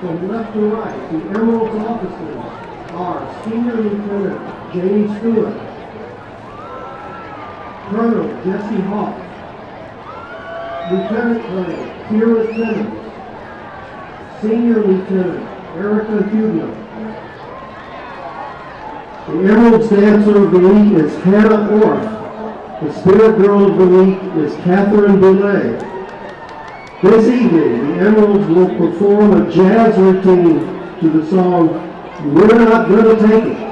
From left to right, the Emerald's officers are Senior Lieutenant Jamie Stewart, Colonel Jesse Hawk, Lieutenant Colonel Kira Simmons, Senior Lieutenant Erica Hugo. The Emerald's Dancer of the League is Hannah Orff. The Spirit Girl of the League is Catherine Boulay. This evening, the Emeralds will perform a jazz routine to the song, "We're Not Gonna Take It."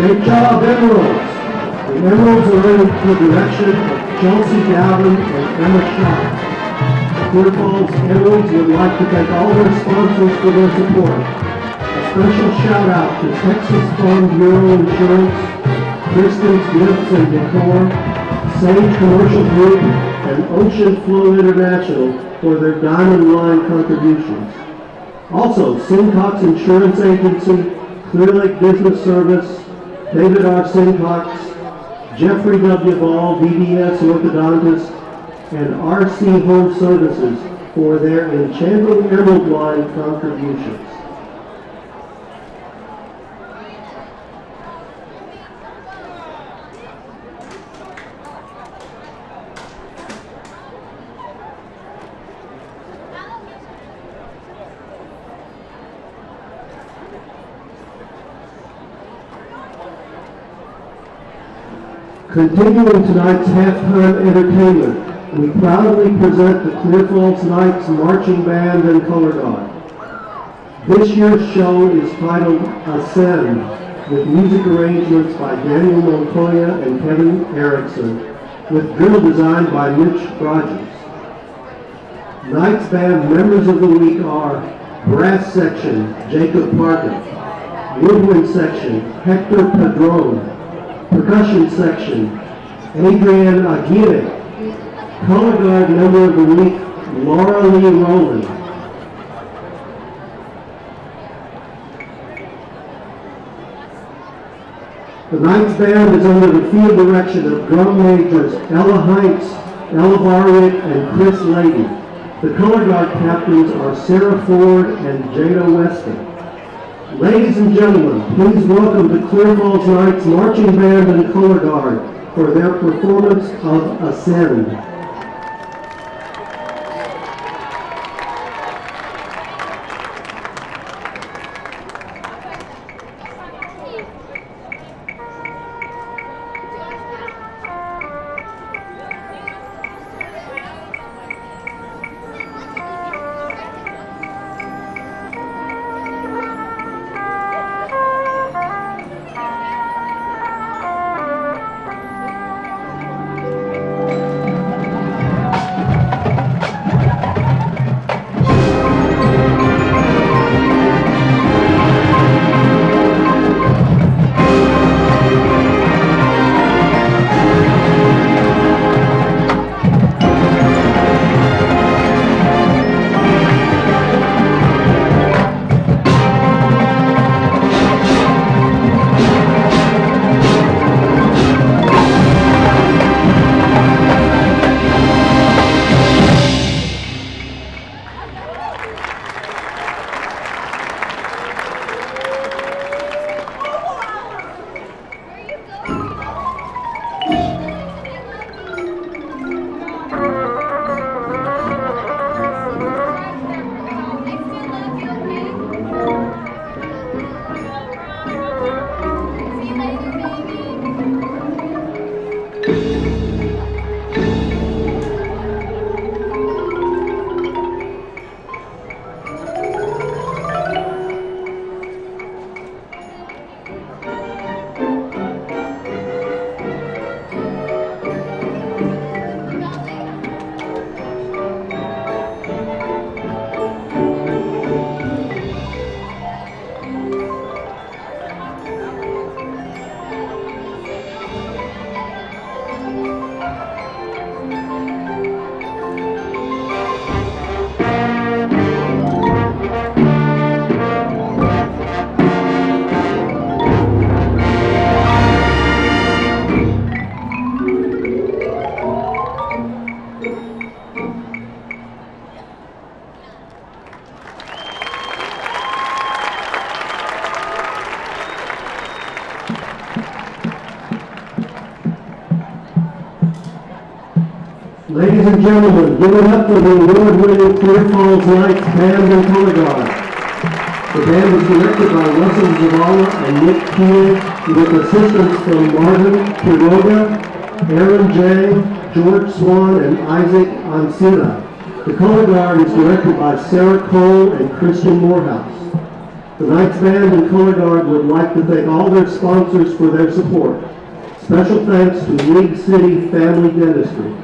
Great job, Emeralds. The Emeralds are in the direction of Chelsea Dowling and Emma Shaw. Clear Falls Emeralds would like to thank all their sponsors for their support. A special shout out to Texas Farm Bureau Insurance, Kristen's Gifts and Decor, Sage Commercial Group, and Ocean Flow International for their diamond line contributions. Also, Simcox Insurance Agency, Clear Lake Business Service, David R. Simcox, Jeffrey W. Ball, D D S Orthodontist, and R C Home Services for their Enchanting Emerald Line contributions. Continuing tonight's halftime entertainment, we proudly present the Clear Falls Knights Marching Band and Color Guard. This year's show is titled Ascend, with music arrangements by Daniel Montoya and Kevin Erickson, with drill design by Mitch Rogers. Knights Band members of the week are Brass Section, Jacob Parker, Woodwind Section, Hector Padron, Percussion Section, Adrian Aguirre. Color Guard Member of the Week, Laura Lee Rowland. The Knights Band is under the field direction of drum majors Ella Heinz, Ella Barwick, and Chris Lady. The Color Guard captains are Sarah Ford and Jada Weston. Ladies and gentlemen, please welcome the Clear Falls Knights Marching Band and Color Guard for their performance of Ascend. Ladies and gentlemen, give it up for the award-winning Clear Falls Knights Band and Color Guard. The band is directed by Russell Zavala and Nick Keel, with assistance from Marvin Quiroga, Aaron Jay, George Swan, and Isaac Ansina. The Color Guard is directed by Sarah Cole and Christian Morehouse. The Knights Band and Color Guard would like to thank all their sponsors for their support. Special thanks to League City Family Dentistry.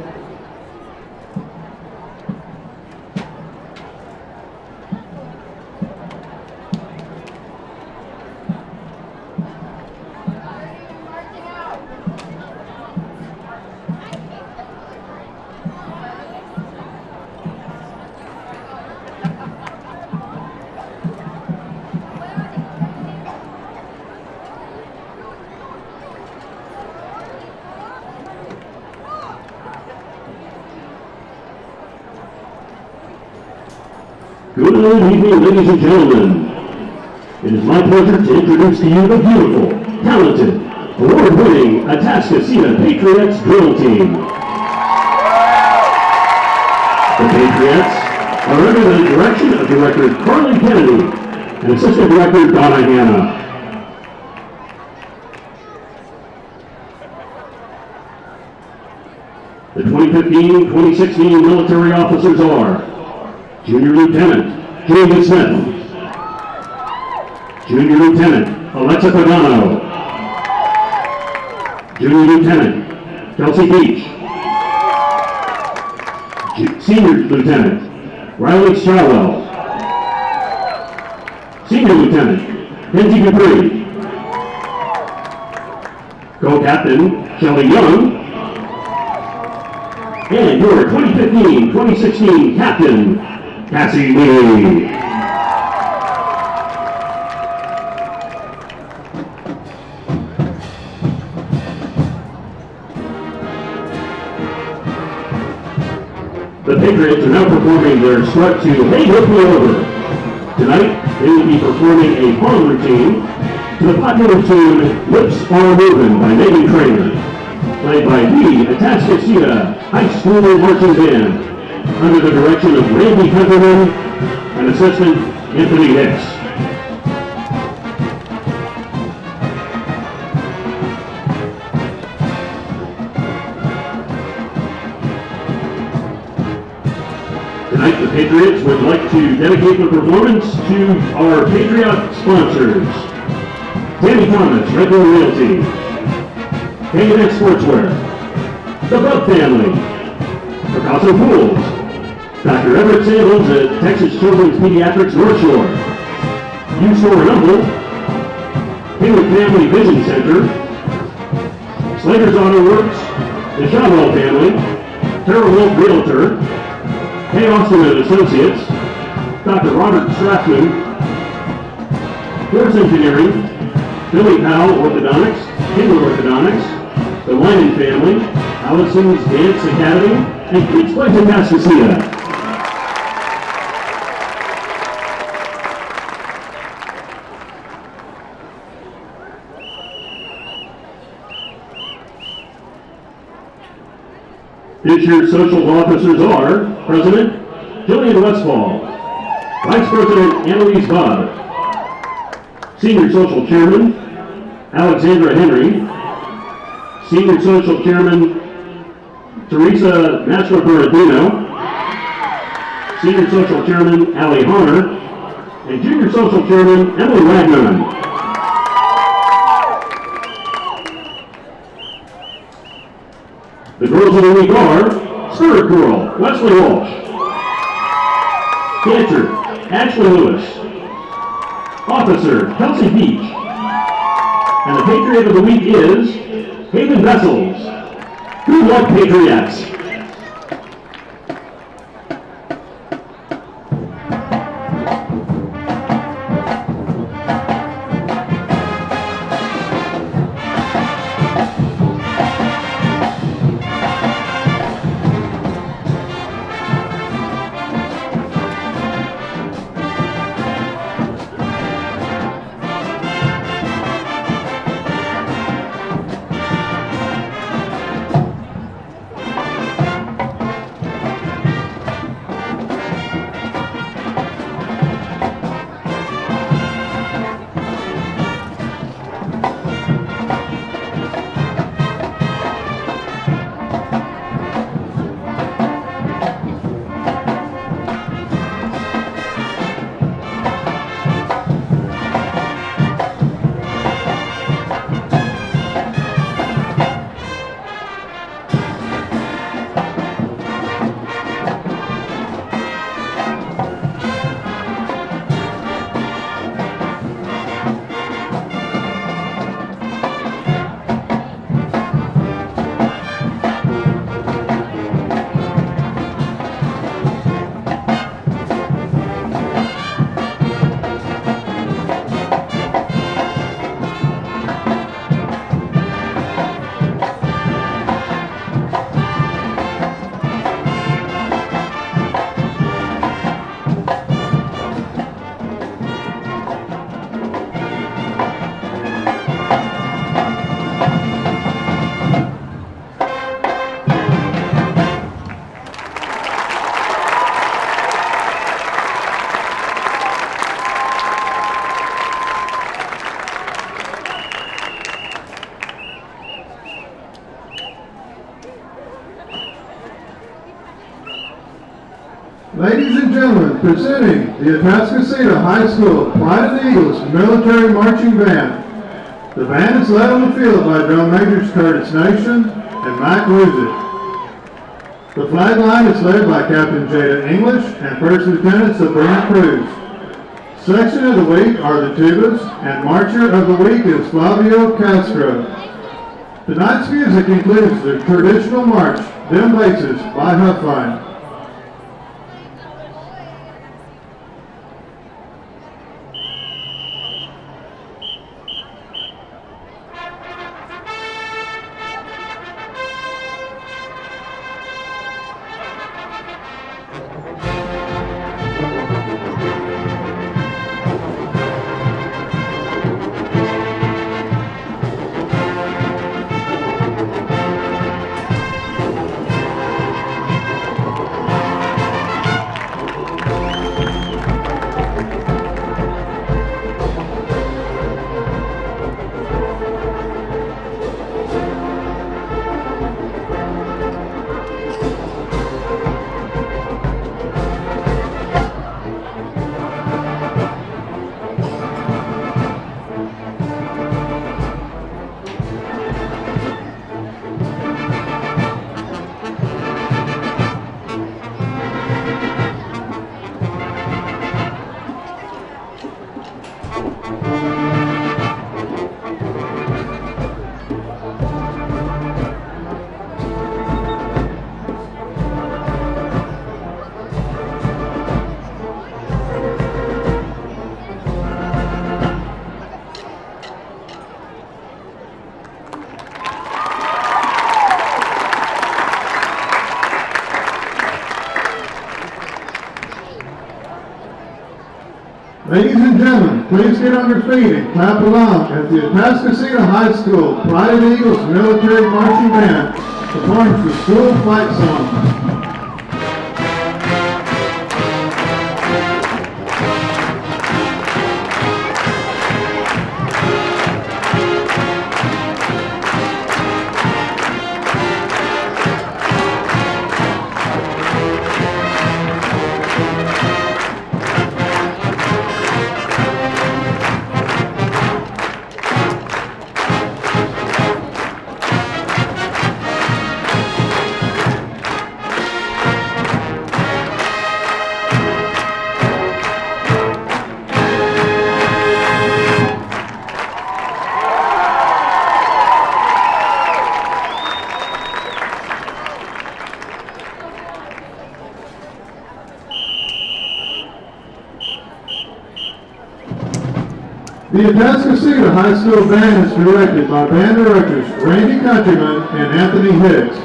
Good evening, ladies and gentlemen. It is my pleasure to introduce to you the beautiful, talented, award-winning Atascocita Patriots drill team. The Patriots are under the direction of Director Carly Kennedy and Assistant Director Donna Hanna. The twenty fifteen twenty sixteen military officers are Junior Lieutenant David Smith, Junior Lieutenant Alexa Pagano, Junior Lieutenant Kelsey Beach, Ju Senior Lieutenant Riley Starwell, Senior Lieutenant Kenzie Capri, Co-Captain Shelly Young, and your twenty fifteen twenty sixteen Captain Cassie Lee. The Patriots are now performing their strut to Hey Look Me Over. Tonight, they will be performing a horn routine to the popular tune Lips Are Movin' by Megan Trainor, played by the Atascocita High School Marching Band, under the direction of Randy Hunterman and Assistant Anthony Hicks. Tonight the Patriots would like to dedicate the performance to our Patriot sponsors. Danny Thomas, Red Bull Realty, K and X Sportswear, the Bub Family, Picasso Pools, Doctor Everett Samuels at Texas Children's Pediatrics North Shore, U-Store in Humble, Henry Family Vision Center, Slater's Auto Works, the Shawwell Family, Tara Wolf Realtor, Kay Austin and Associates, Doctor Robert Strassman, Force Engineering, Billy Powell Orthodontics, Henry Orthodontics, the Lyman Family, Allison's Dance Academy, and Kids Place in Atascocita. This year's social officers are President Jillian Westfall, Vice President Annalise Bob, Senior Social Chairman Alexandra Henry, Senior Social Chairman Teresa Mastro Berardino, Senior Social Chairman Allie Horner, and Junior Social Chairman Emily Ragnon. The girls of the week are Spirit Girl, Wesley Walsh, Dancer, Ashley Lewis, Officer, Kelsey Beach, and the Patriot of the week is Haven Vessels. Good luck, Patriots! Ladies and gentlemen, presenting the Atascocita High School Pride of the Eagles Military Marching Band. The band is led on the field by drum majors Curtis Nation and Mike Ruzick. The flag line is led by Captain Jada English and First Lieutenant Sabrina Cruz. Section of the week are the tubas, and marcher of the week is Flavio Castro. Tonight's music includes the traditional march, Them Laces by Huffine. Ladies and gentlemen, please get on your feet and clap along as the Atascocita High School Pride of the Eagles Military Marching Band performs the school flight song. The Atascocita High School Band is directed by band directors Randy Countryman and Anthony Hicks.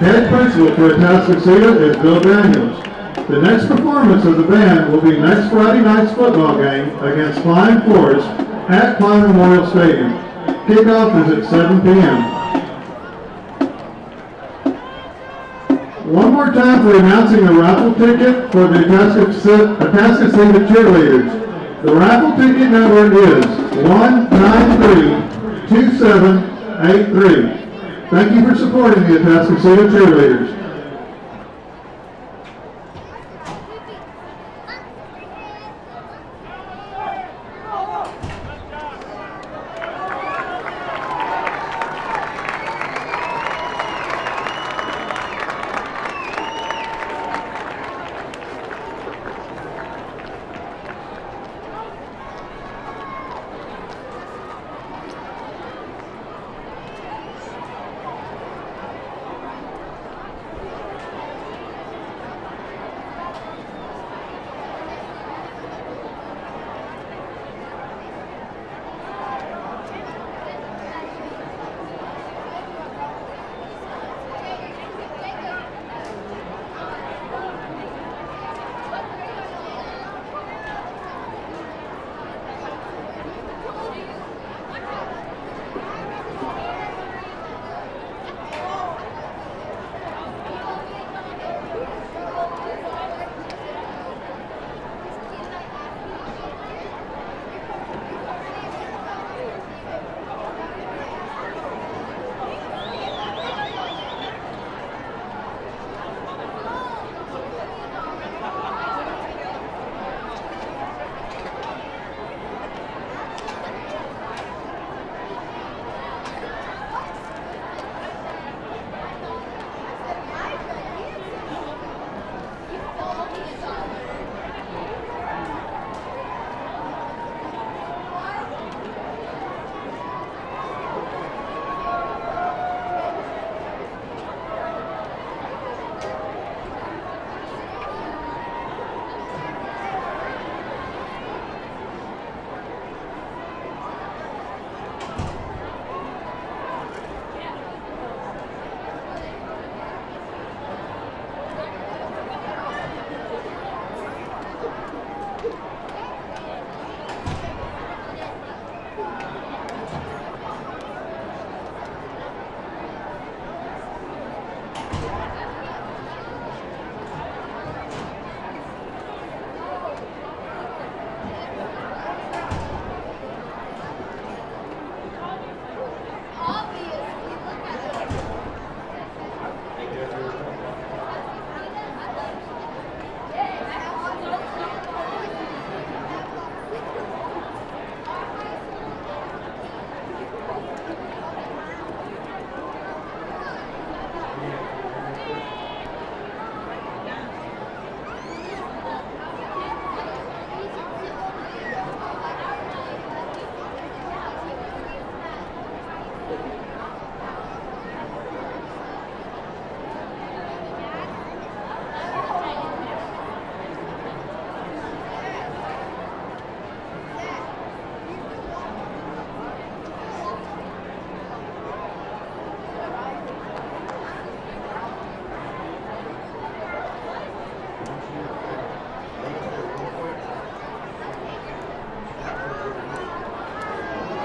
Head principal for Atascocita is Bill Daniels. The next performance of the band will be next Friday night's football game against Flying Forest at Klein Memorial Stadium. Kickoff is at seven p m One more time for announcing the raffle ticket for the Atascocita cheerleaders. The raffle ticket number is one nine three two seven eight three. Thank you for supporting the Atascocita cheerleaders.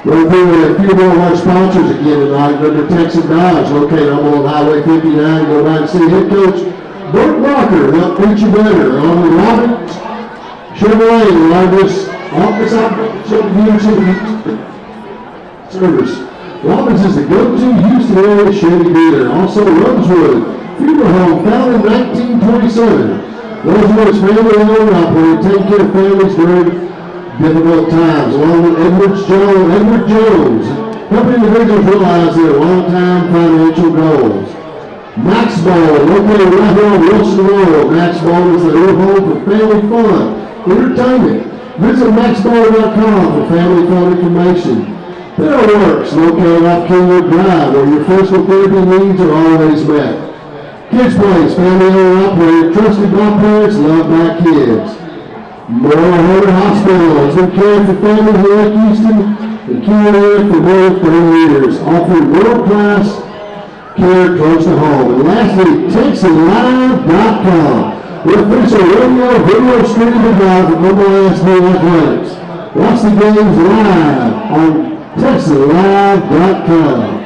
We're moving a few more of our sponsors again tonight. Under Texan Dodge, located on Old Highway fifty-nine. Go by and see head coach Burt Brocker, help teach you better. On the Robbins Chevrolet, the largest office operations service. Robbins is the go-to Houston area Chevy dealer. Also, Rosewood Funeral Home, founded in nineteen twenty-seven. Rosewood's family-owned and operated, taking care of families during difficult times. Along with Edwards Jones, Edward Jones, helping individuals realize their long-time financial goals. Max Ball, located right here on Wilson Road. Max Ball is the new home for family fun, entertainment. Visit max ball dot com for family fun information. TheraWorks, located off Kingwood Drive, where your physical therapy needs are always met. Kids Place, family-owned operator, trusted by parents, loved by kids. Memorial Hermann Hospital has been caring for families in Lake Houston and caring for more than thirty years, offering world-class care close to home. And lastly, Texans Live dot com. We're official radio, video streaming live at Mobile S D Athletics. Watch the games live on Texas Live dot com.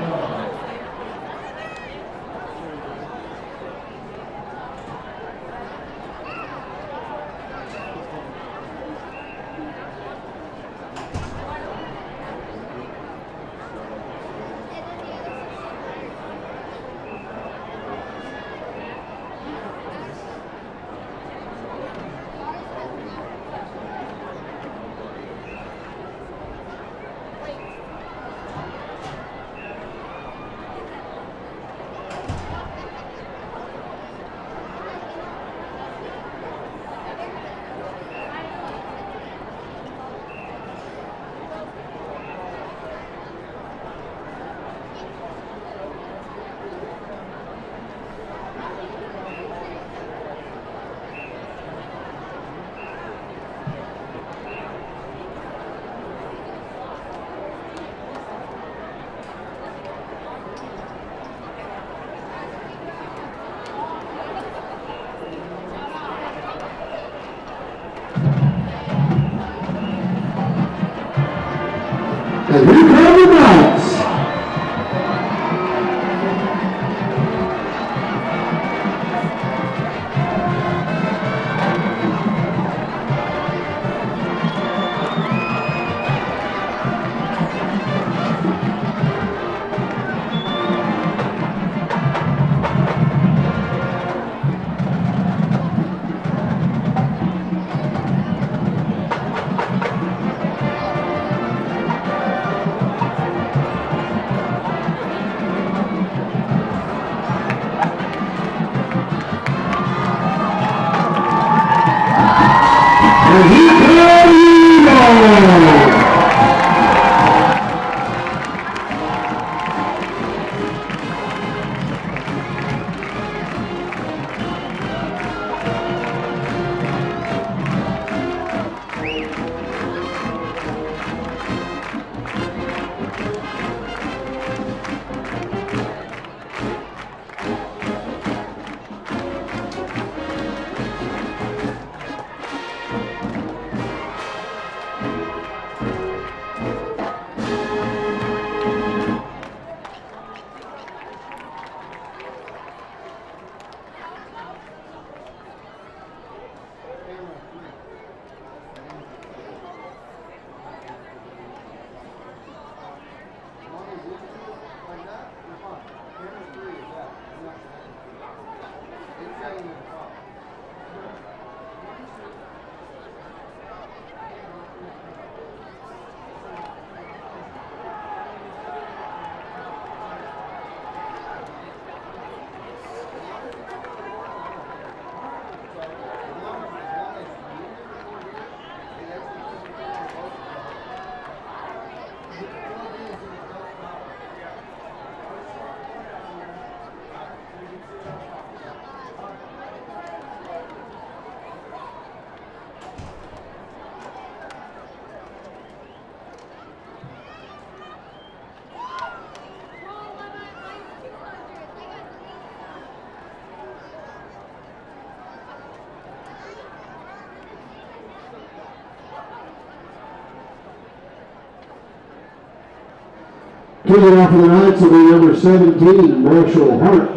Picking off of the Knights will be number seventeen, Marshall Hart.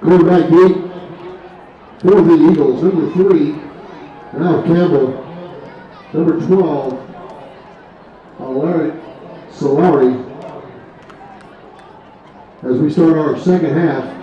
Quarterback deep for the Eagles, number three, Ralph Campbell. Number twelve, Alaric Solari. As we start our second half.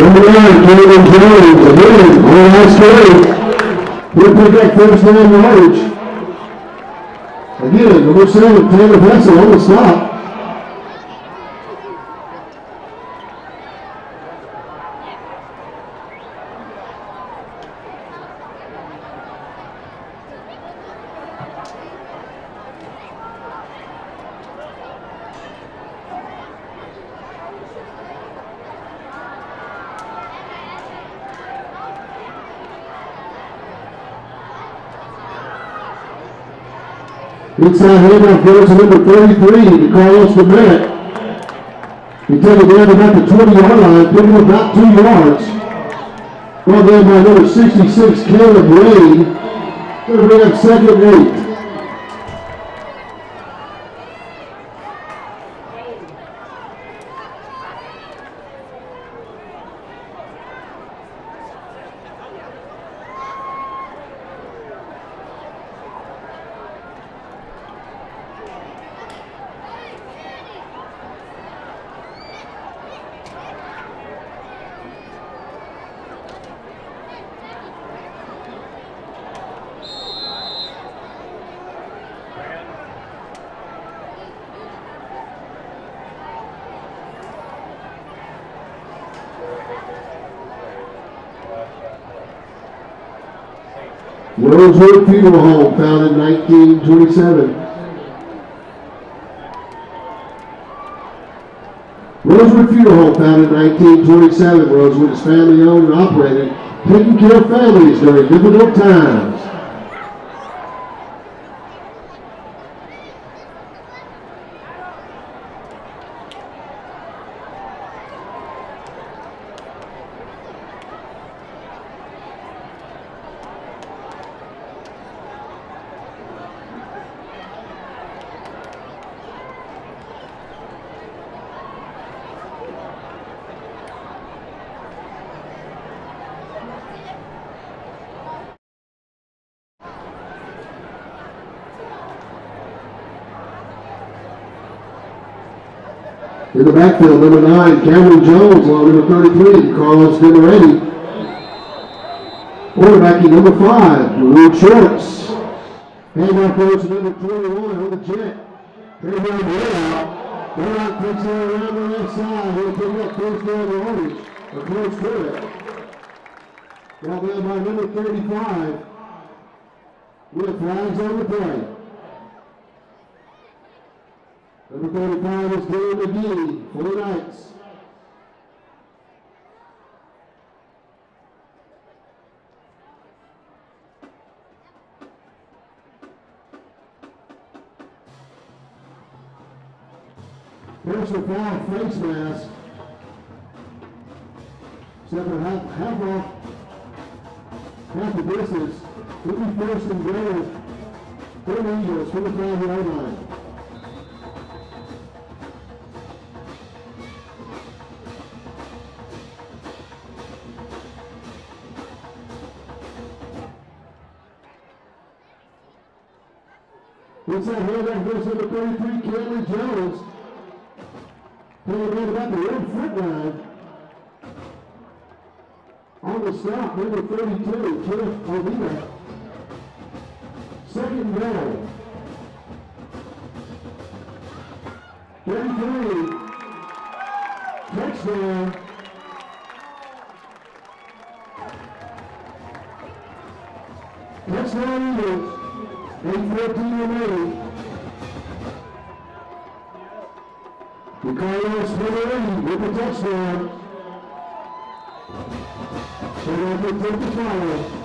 Number nine, Cameron Jones, again, on last strike. He'll pick that first down large. Again, number seven, Taylor Vessel on the stop. Inside handoff goes to number thirty-three, to Carlos Burnett. He took it down about the twenty-yard line, picking up about two yards. Well done by number sixty-six, Caleb Wade. They're bring up second and eight. Rosewood Funeral Home, founded in nineteen twenty-seven. Rosewood Funeral Home, founded in nineteen twenty-seven. Rosewood is family owned and operated, taking care of families during difficult times. In the backfield, number nine, Cameron Jones, along number thirty-three, Carlos DiMoretti. Quarterbacking number five, Duwad Short. Handoff goes to number twenty-one on the jet. Third down layout. Third down picks it around the left side. He'll pick up first down the orange. A close quarterback. Brought down by number thirty-five. With flags on the play. Number thirty-five is Dave McGee for the Knights. Personal foul, face mask. Separate half, half off, half the distance. Will be first and goal for the Eagles from the five-yard line. Inside handoff goes number thirty-three, Cameron Jones. Playing right about the one foot line. On the stop, number thirty-two, Kenneth Olvida. Second goal. thirty-three. Touchdown. Touchdown Eagles. eight fourteen remaining. The Carlos Miller with the touchdown. So they're going to take the final.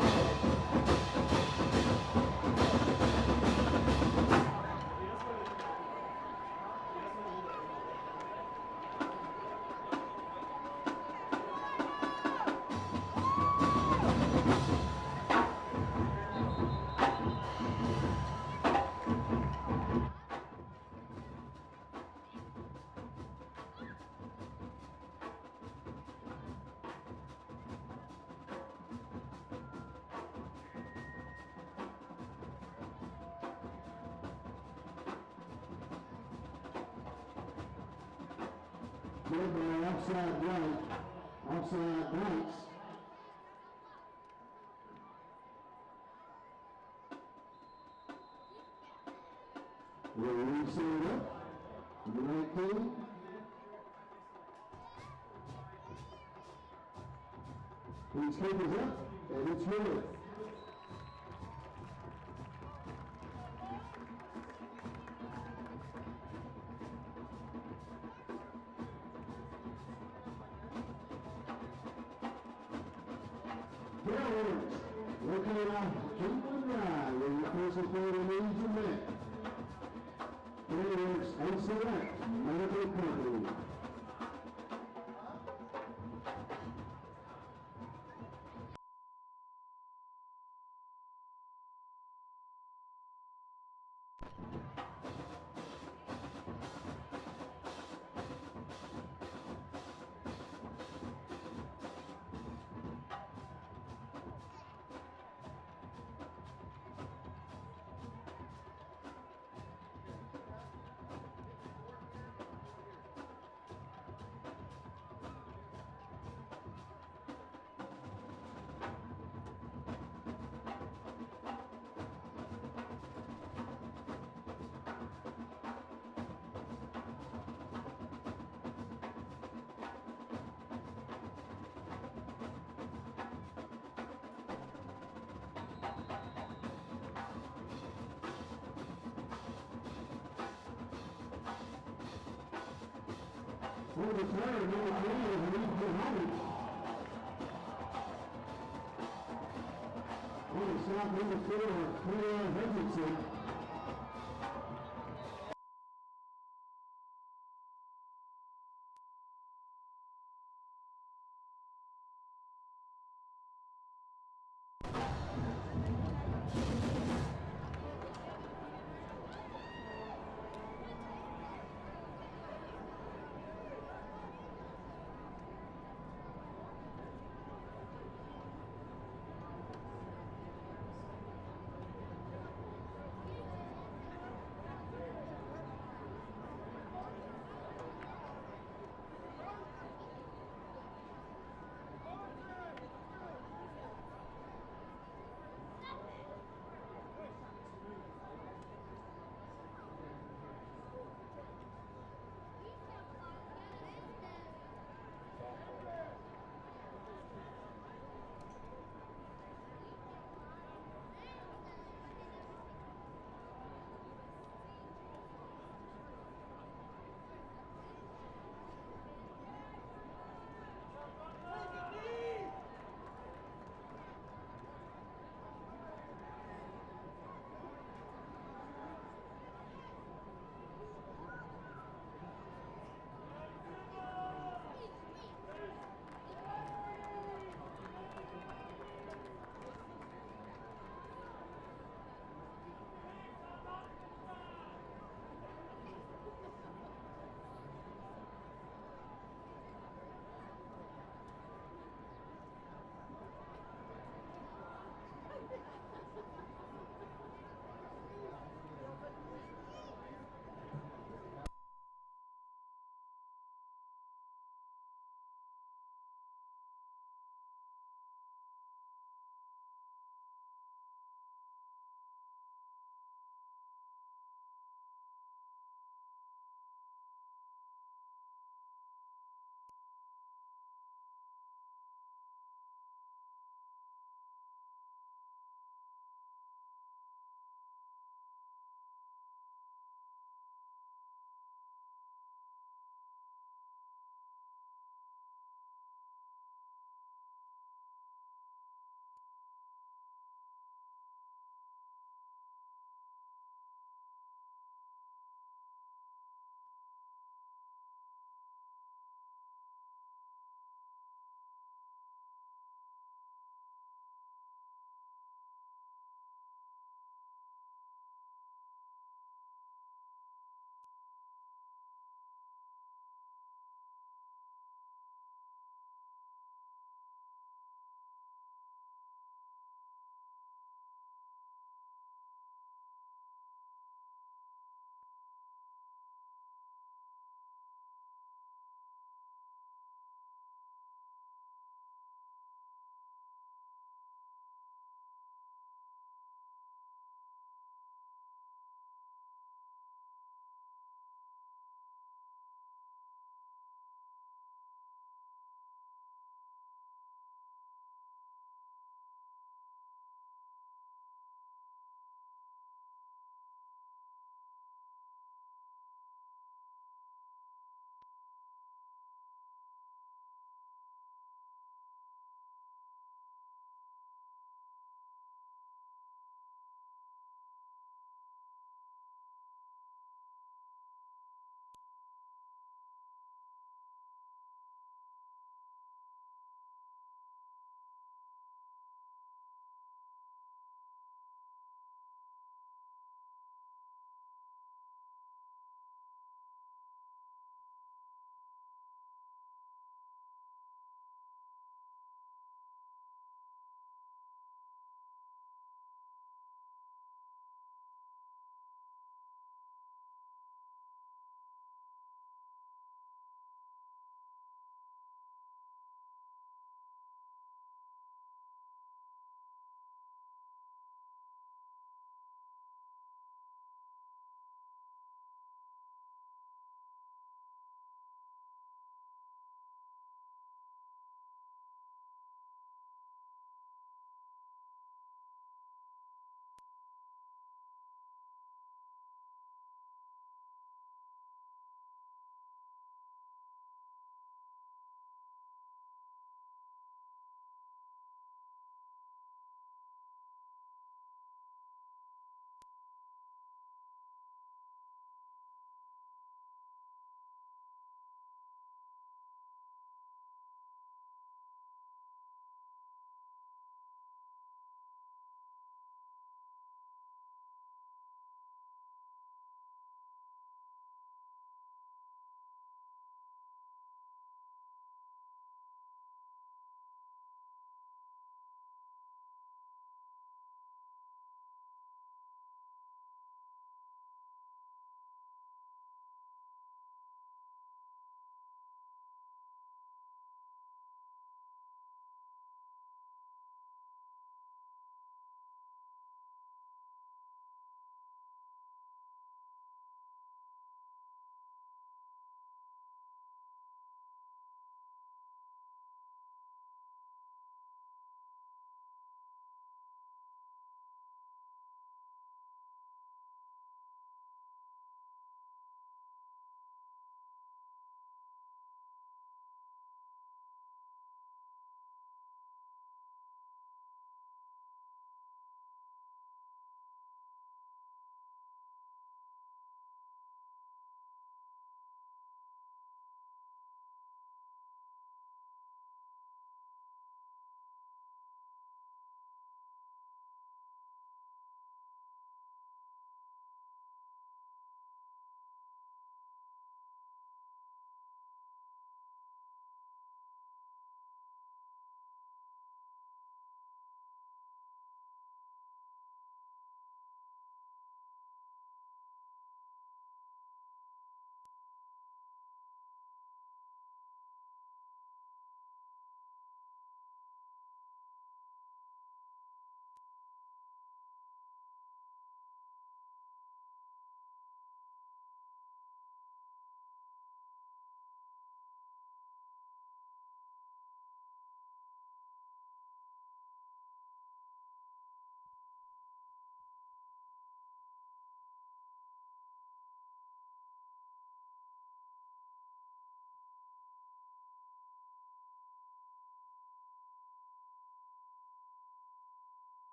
Offside right, offside rights. We'll reset up to the nineteen. These papers up, and it's moving. for the player, number three, Hanif Muhammad. On the shot, number four, Cleo Hendrickson.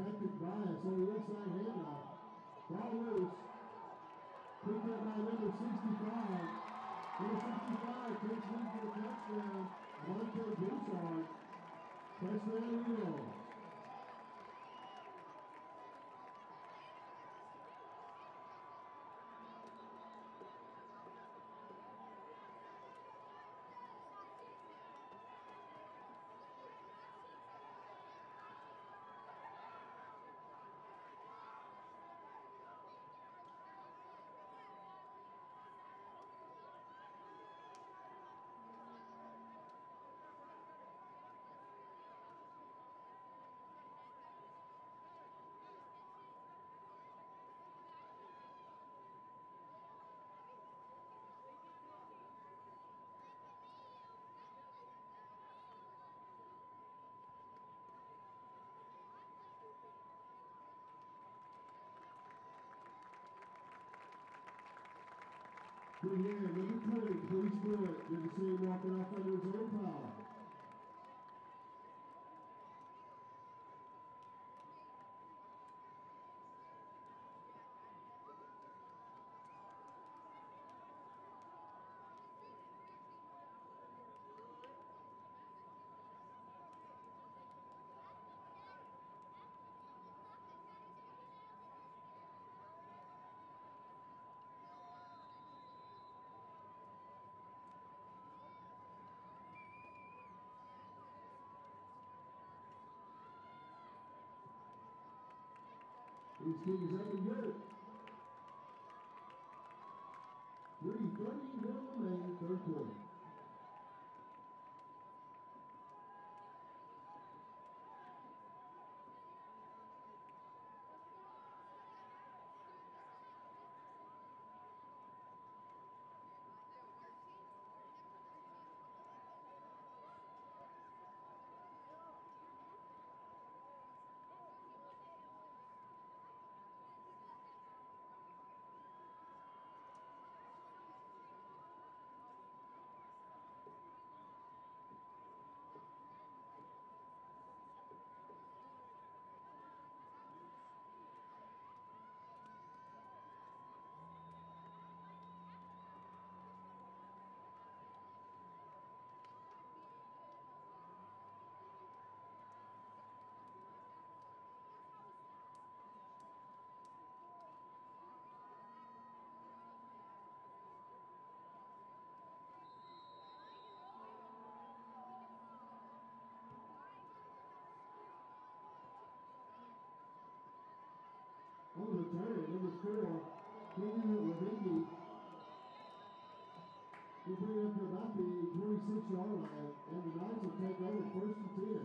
Patrick Bias on the inside handoff. Ball loose. Picked up by number sixty-five. Number sixty-five takes lead for the touchdown. Monte Broussard. Touchdown Eagles. Here, number twenty, please do it. Good to see him walking off under his own power. These teams ain't good. three thirty-one remaining, third quarter. Solari, number four, Kaden Levine. He'll bring up to about the twenty-six yard line, and the Knights will take over first and ten.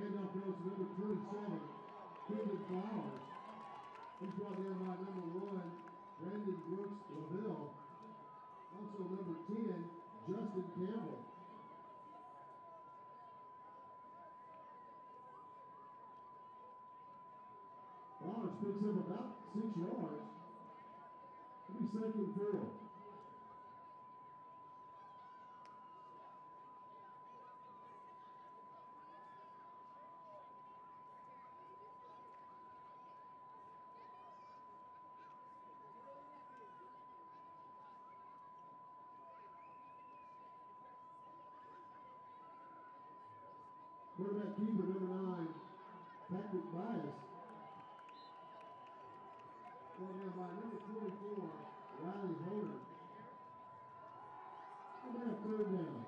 Handoff goes to number twenty-seven, Kevin Flowers. He's brought in by number one, Brandon Brooks LaBelle. Also number ten, Justin Campbell. Flowers picks up about six yards. It'll be second four. Quarterback keeper, number nine, Patrick Bias. Going down by number twenty-four, Riley Holder. And now third down.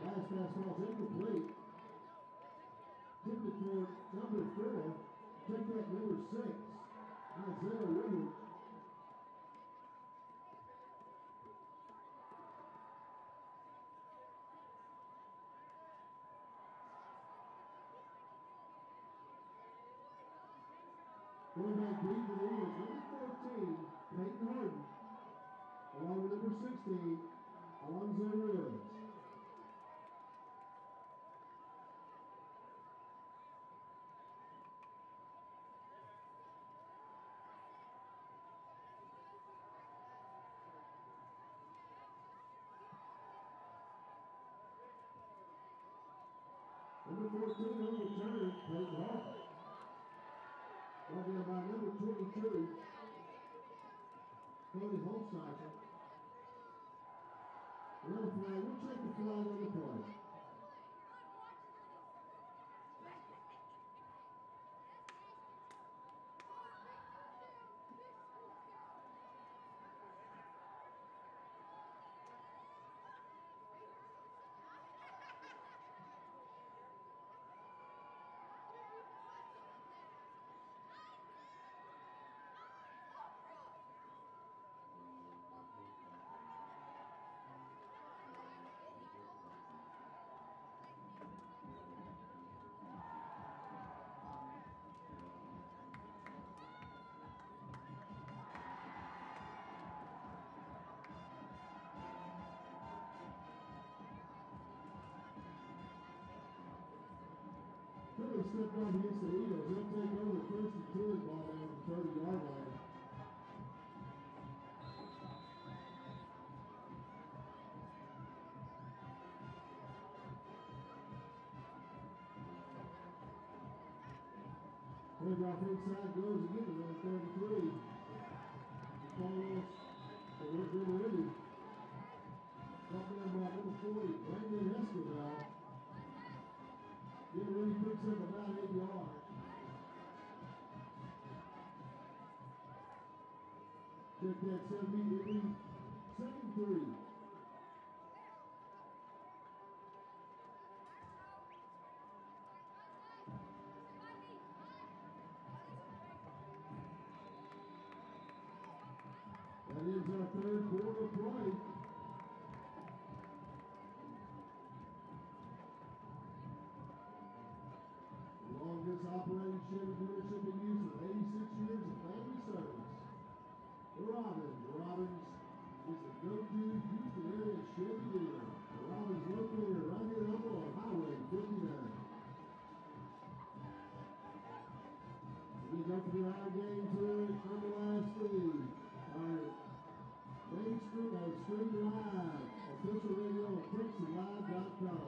Last fastball's incomplete. Tipped it toward number four. Take that number six, Isaiah River. Going back deep to the Eagles, number fourteen, Peyton Harden. Along with number sixteen, Alonzo Rivers. fourteen on the turn, Peyton Hall. Brought down by number twenty-two, Cody Holtziker. Another flag, we'll check the flag on the play. Step right against the Eagles. They'll take over first and ten ball down at the thirty yard line. Handoff inside goes again to number thirty-three. Falls to River River. Dropping down by number forty, Brandon Escobedo. Getting ready picks up about eight yards. Check that seventy, second three. That is our third quarter. Center's membership and use of eighty-six years of family service. The Robbins. The Robbins is the go-to Houston area Chevy dealer. The Robbins located right here up on Highway fifty-nine. We go to the high game to it from the last three. Our main stream, our stream live, official radio on Texans Live dot com.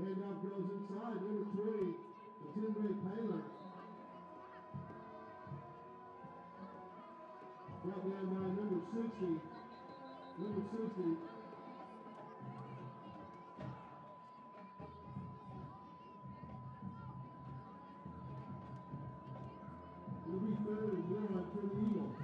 Handoff goes inside, number three, the ten-grade Taylor. Brought down by number sixty. Number sixty. It'll be third and one for the Eagles.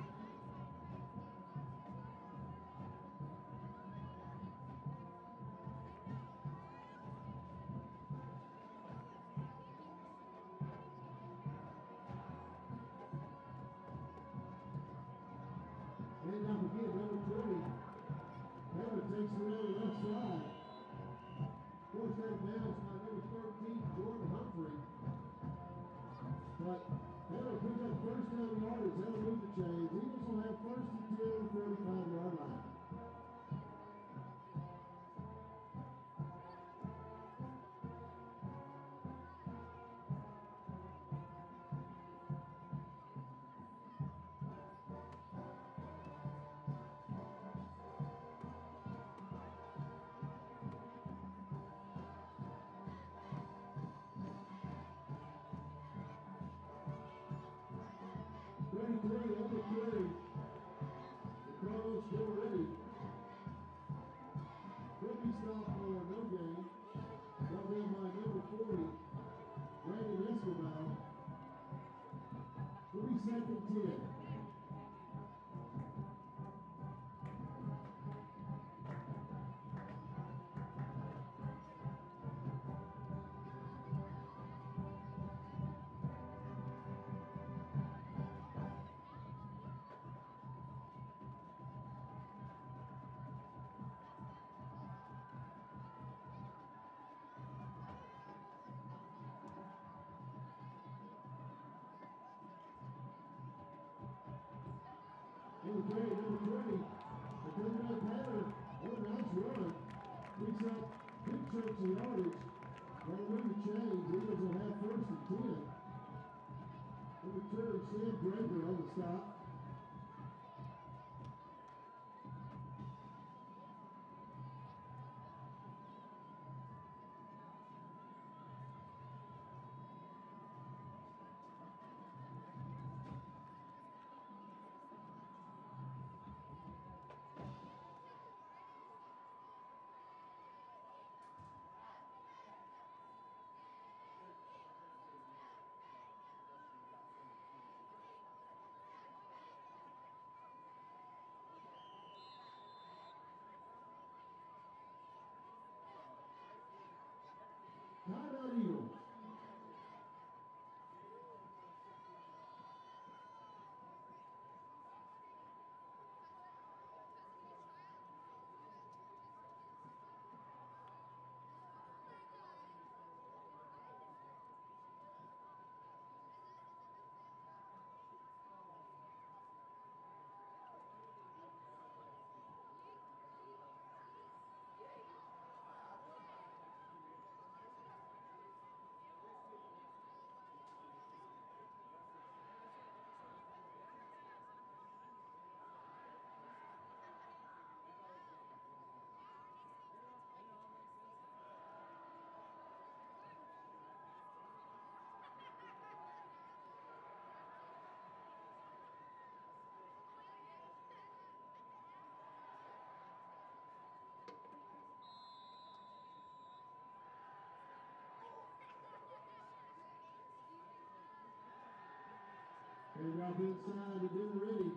Ended up inside and getting ready.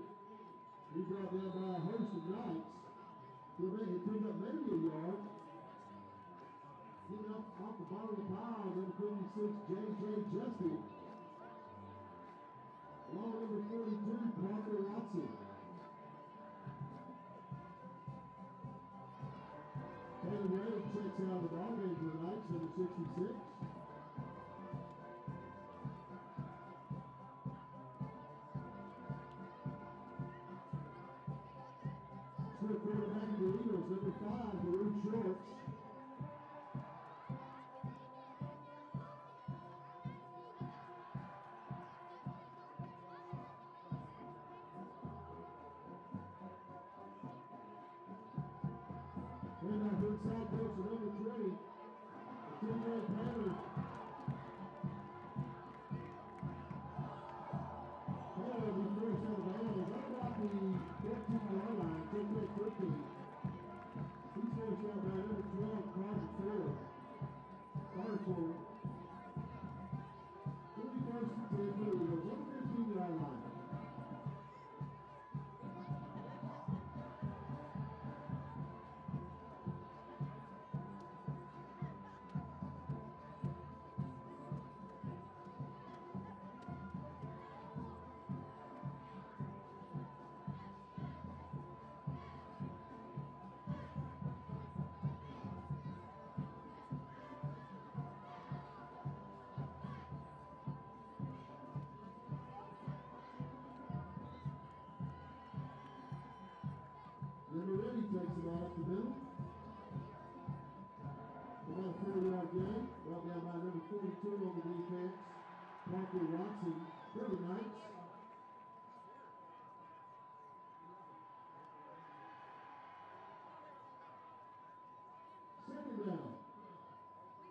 He brought down by a host of Knights. He'll make it pick up maybe a yard. Getting up off the bottom of the pile, number fifty-six, J J Justis. Long number forty-two, Parker Watson. Taylor Morrow checks out of the ballgame for the Knights, number sixty-six. Still quarterback of the Eagles, number five, Duwad Short. Inside goes to number three, Kimball Patterson. Taylor will be first on the ball. He's up about the fifteen-yard line, taking it quickly. He's first on by number twelve, Carter Ford. Carter Ford. He'll be first and ten, he goes up the fifteen-yard line. Takes it out up the middle. About a four-yard gain. Brought down by number forty-two on the defense. Parker Watson for the Knights. Second down. Up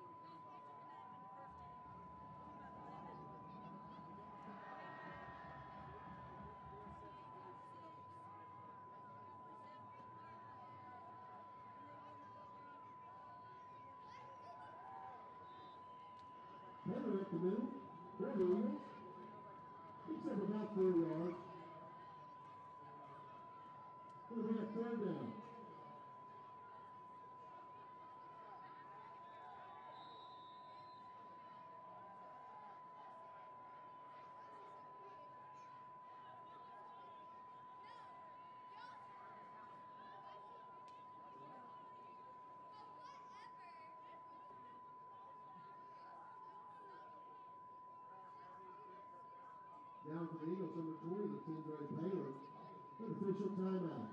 the middle, for the Eagles. He's up about four yards. It'll be a third down. Down for the Eagles, number twenty, the TexansDrive Taylor. An official timeout.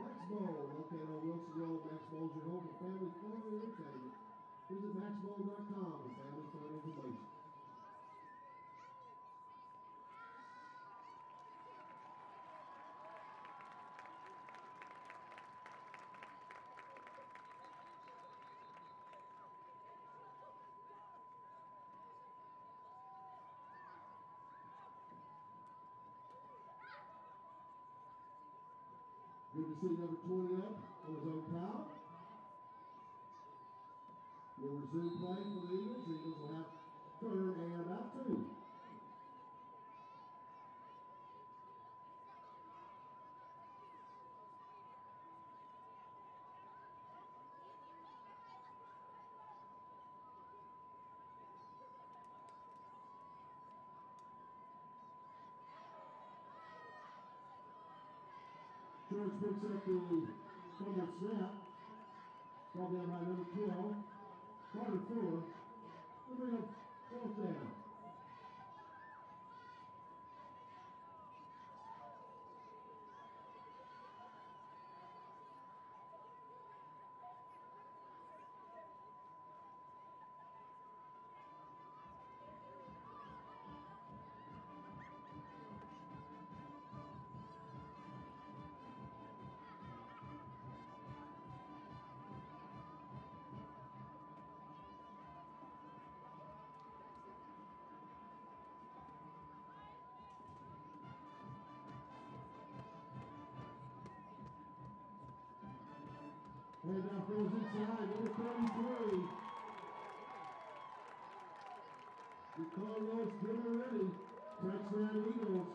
Max Bowl, located on Wilson Road. Max Bowl is your home for family fun and entertainment. Visit Max Bowl dot com for family fun information. Good to see number twenty up on his own foul. We'll resume play for the Eagles. The Eagles will have third and about two. George picks up the fumble snap. Ball down by number twelve. Carter Fuller. We'll bring up fourth down. And now goes inside, number thirty-three. The call was good already. Touchdown Eagles.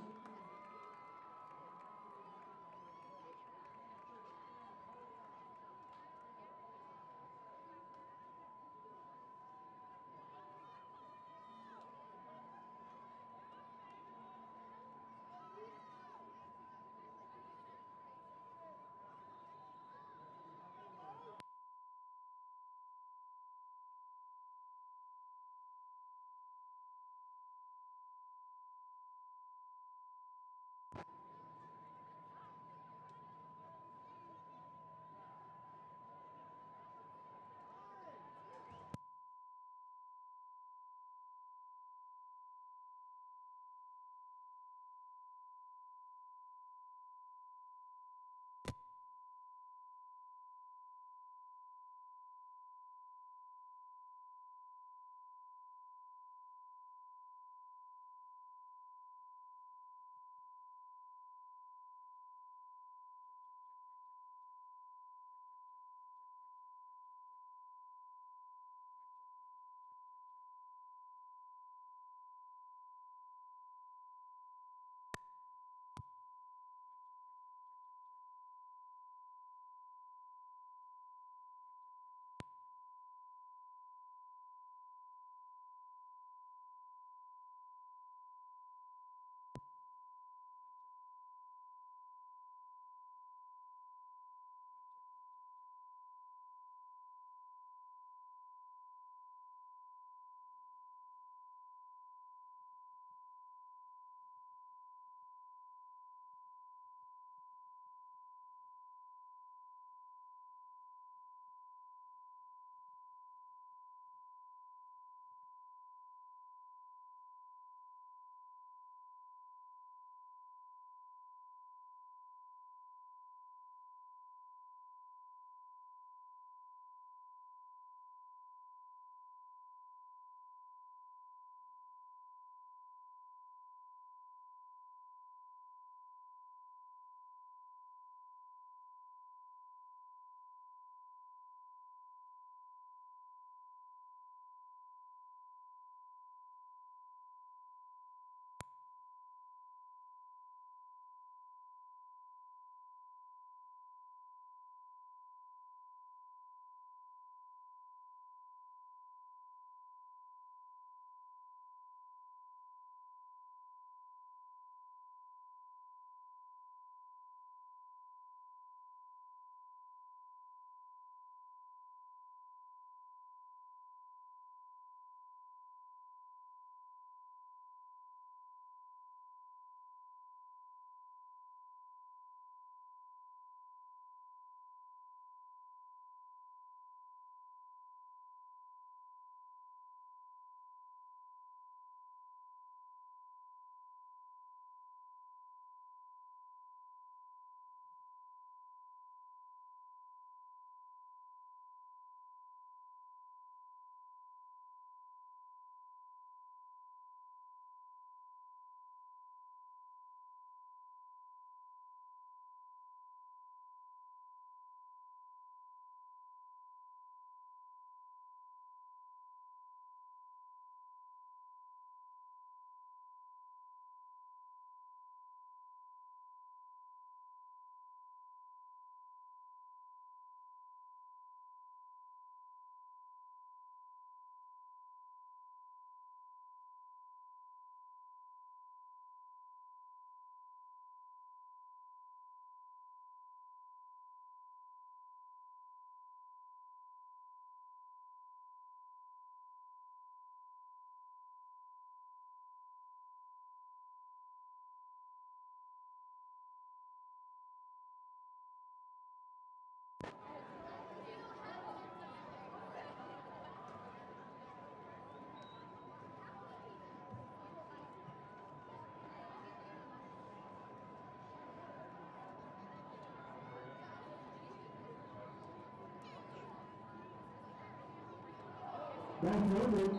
That's over.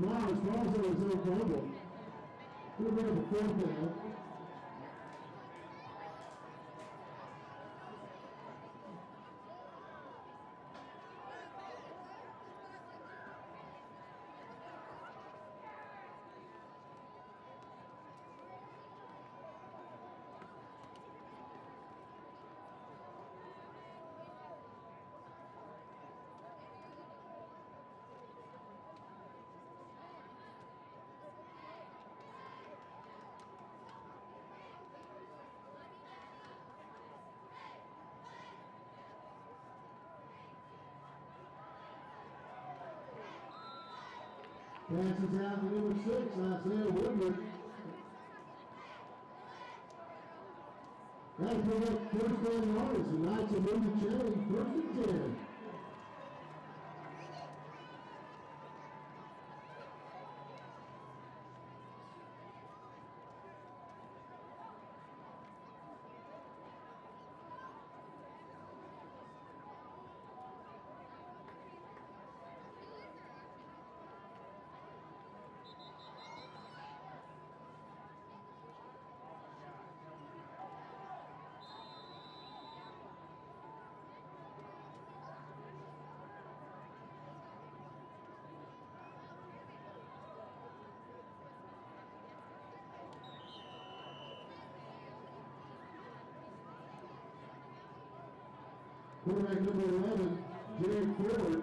Wow, as far as it was in Global. We're going to fourth down. Passes out to number six, Isaiah River. That's for that first down notice. The Knights have moved the change, first and ten. Quarterback number eleven, Jared Ford.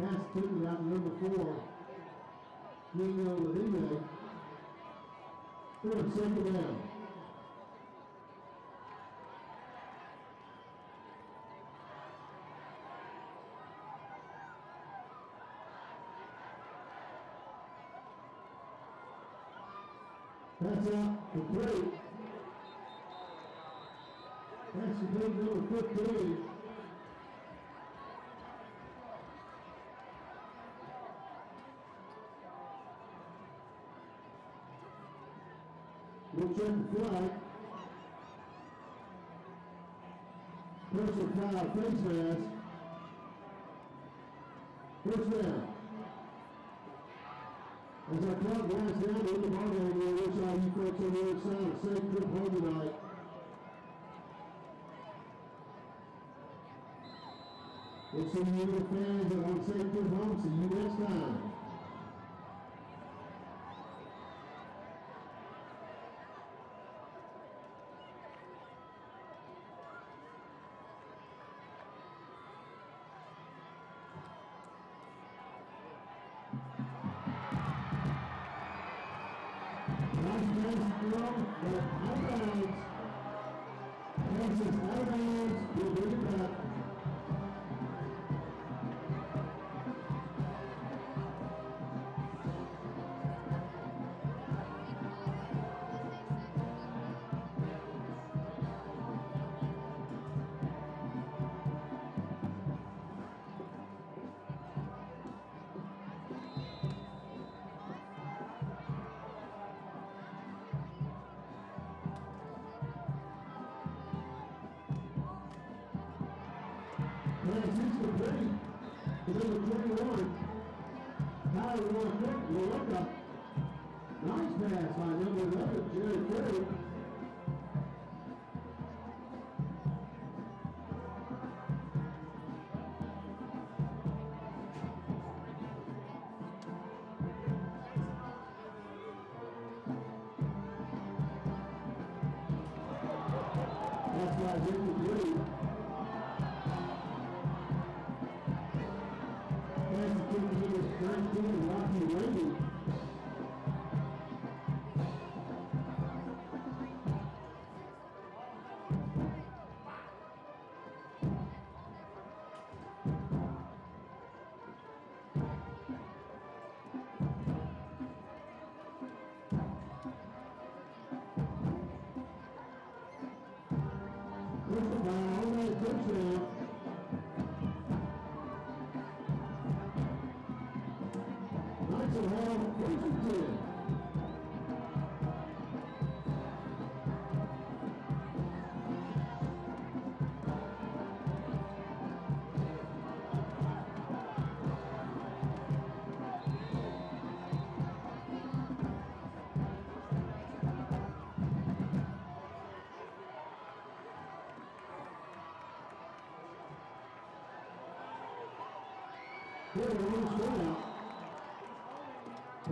Pass to out number four, Nino Ladino. Third, second down. Pass out to Craig. That's the big number fifteen. We'll check the flag. Personal foul, face mask. First down. As our club winds down to the ball game, we wish all you folks on the other side a safe trip home tonight. We'll see you the fans and on safe trip home. See you next time.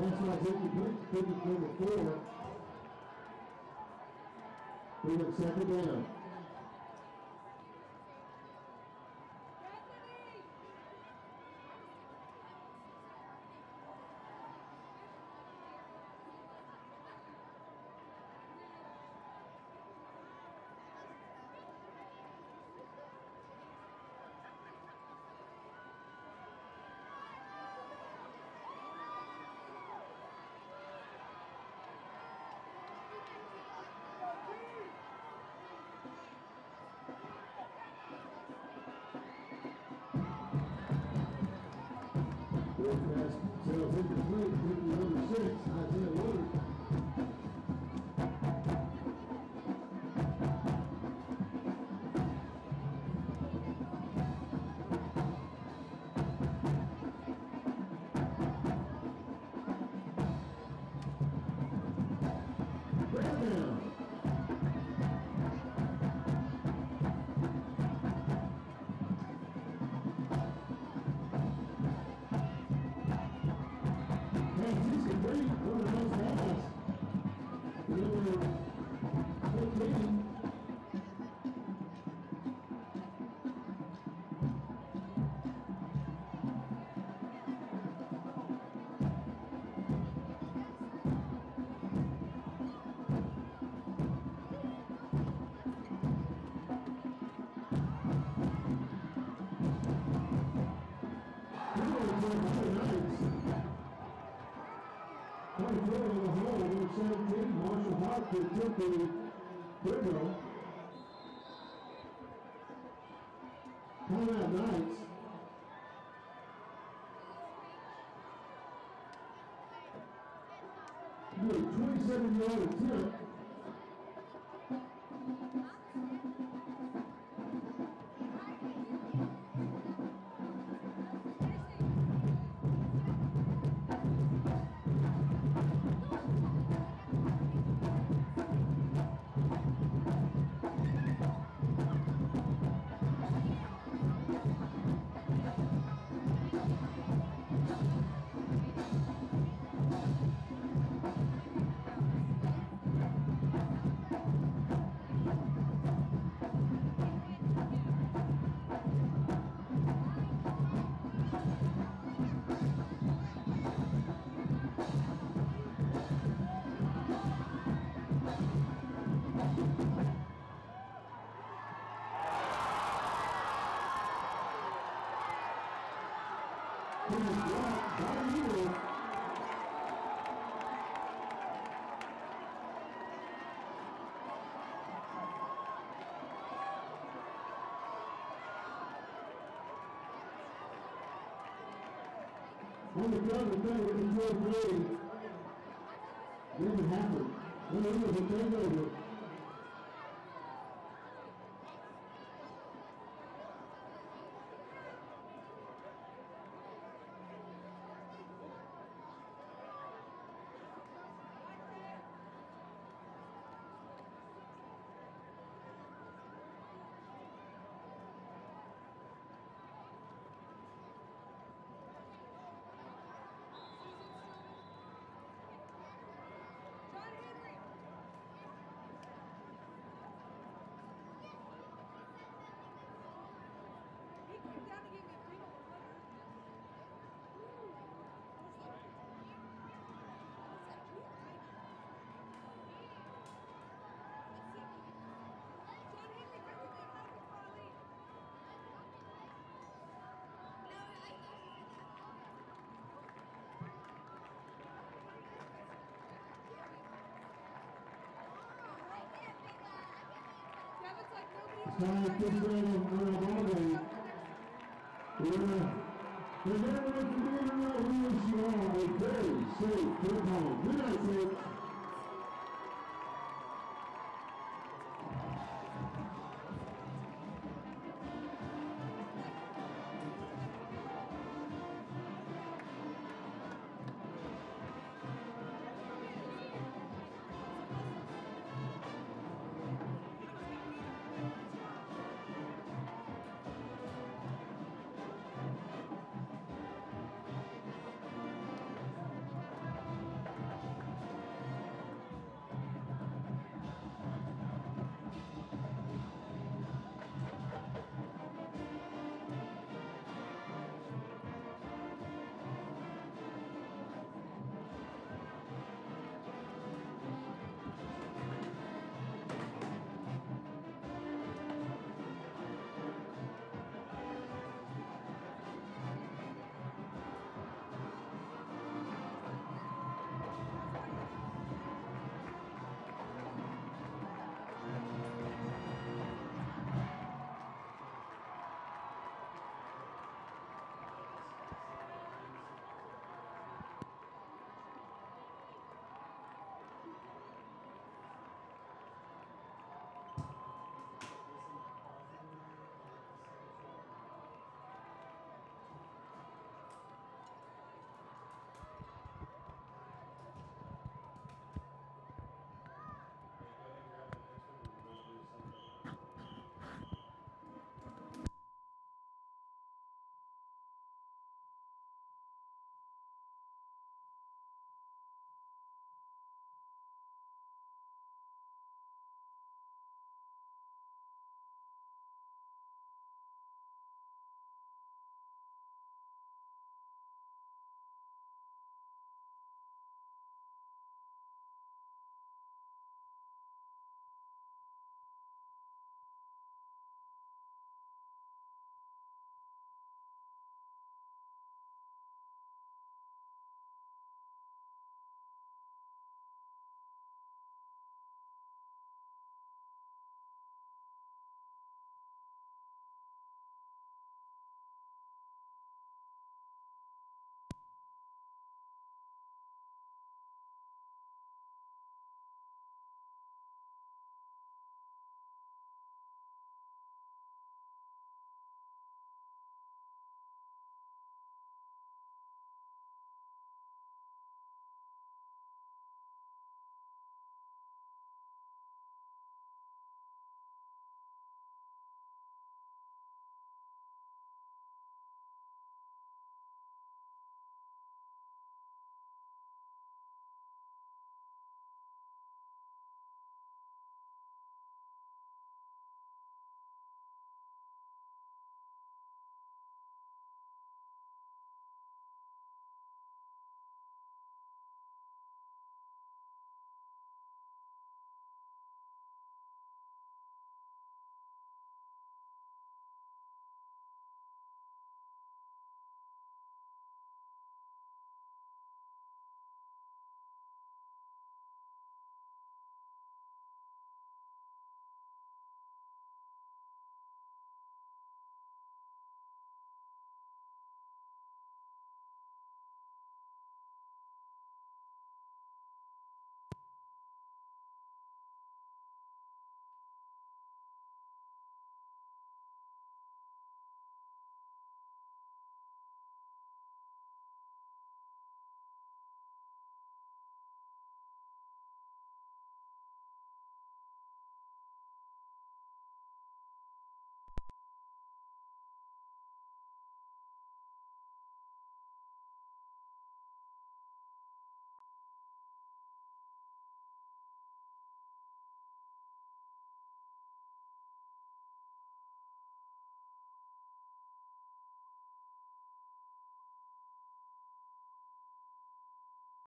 That's why Dicky Brooks number four. We have second down. It took the Bridwell. Colorado Knights. Good twenty-seven yard attempt. Davian Hafford, and it was a turnover. Time to get ready for a holiday. Remember to be in the right here, she won with very safe football. Good night, safe.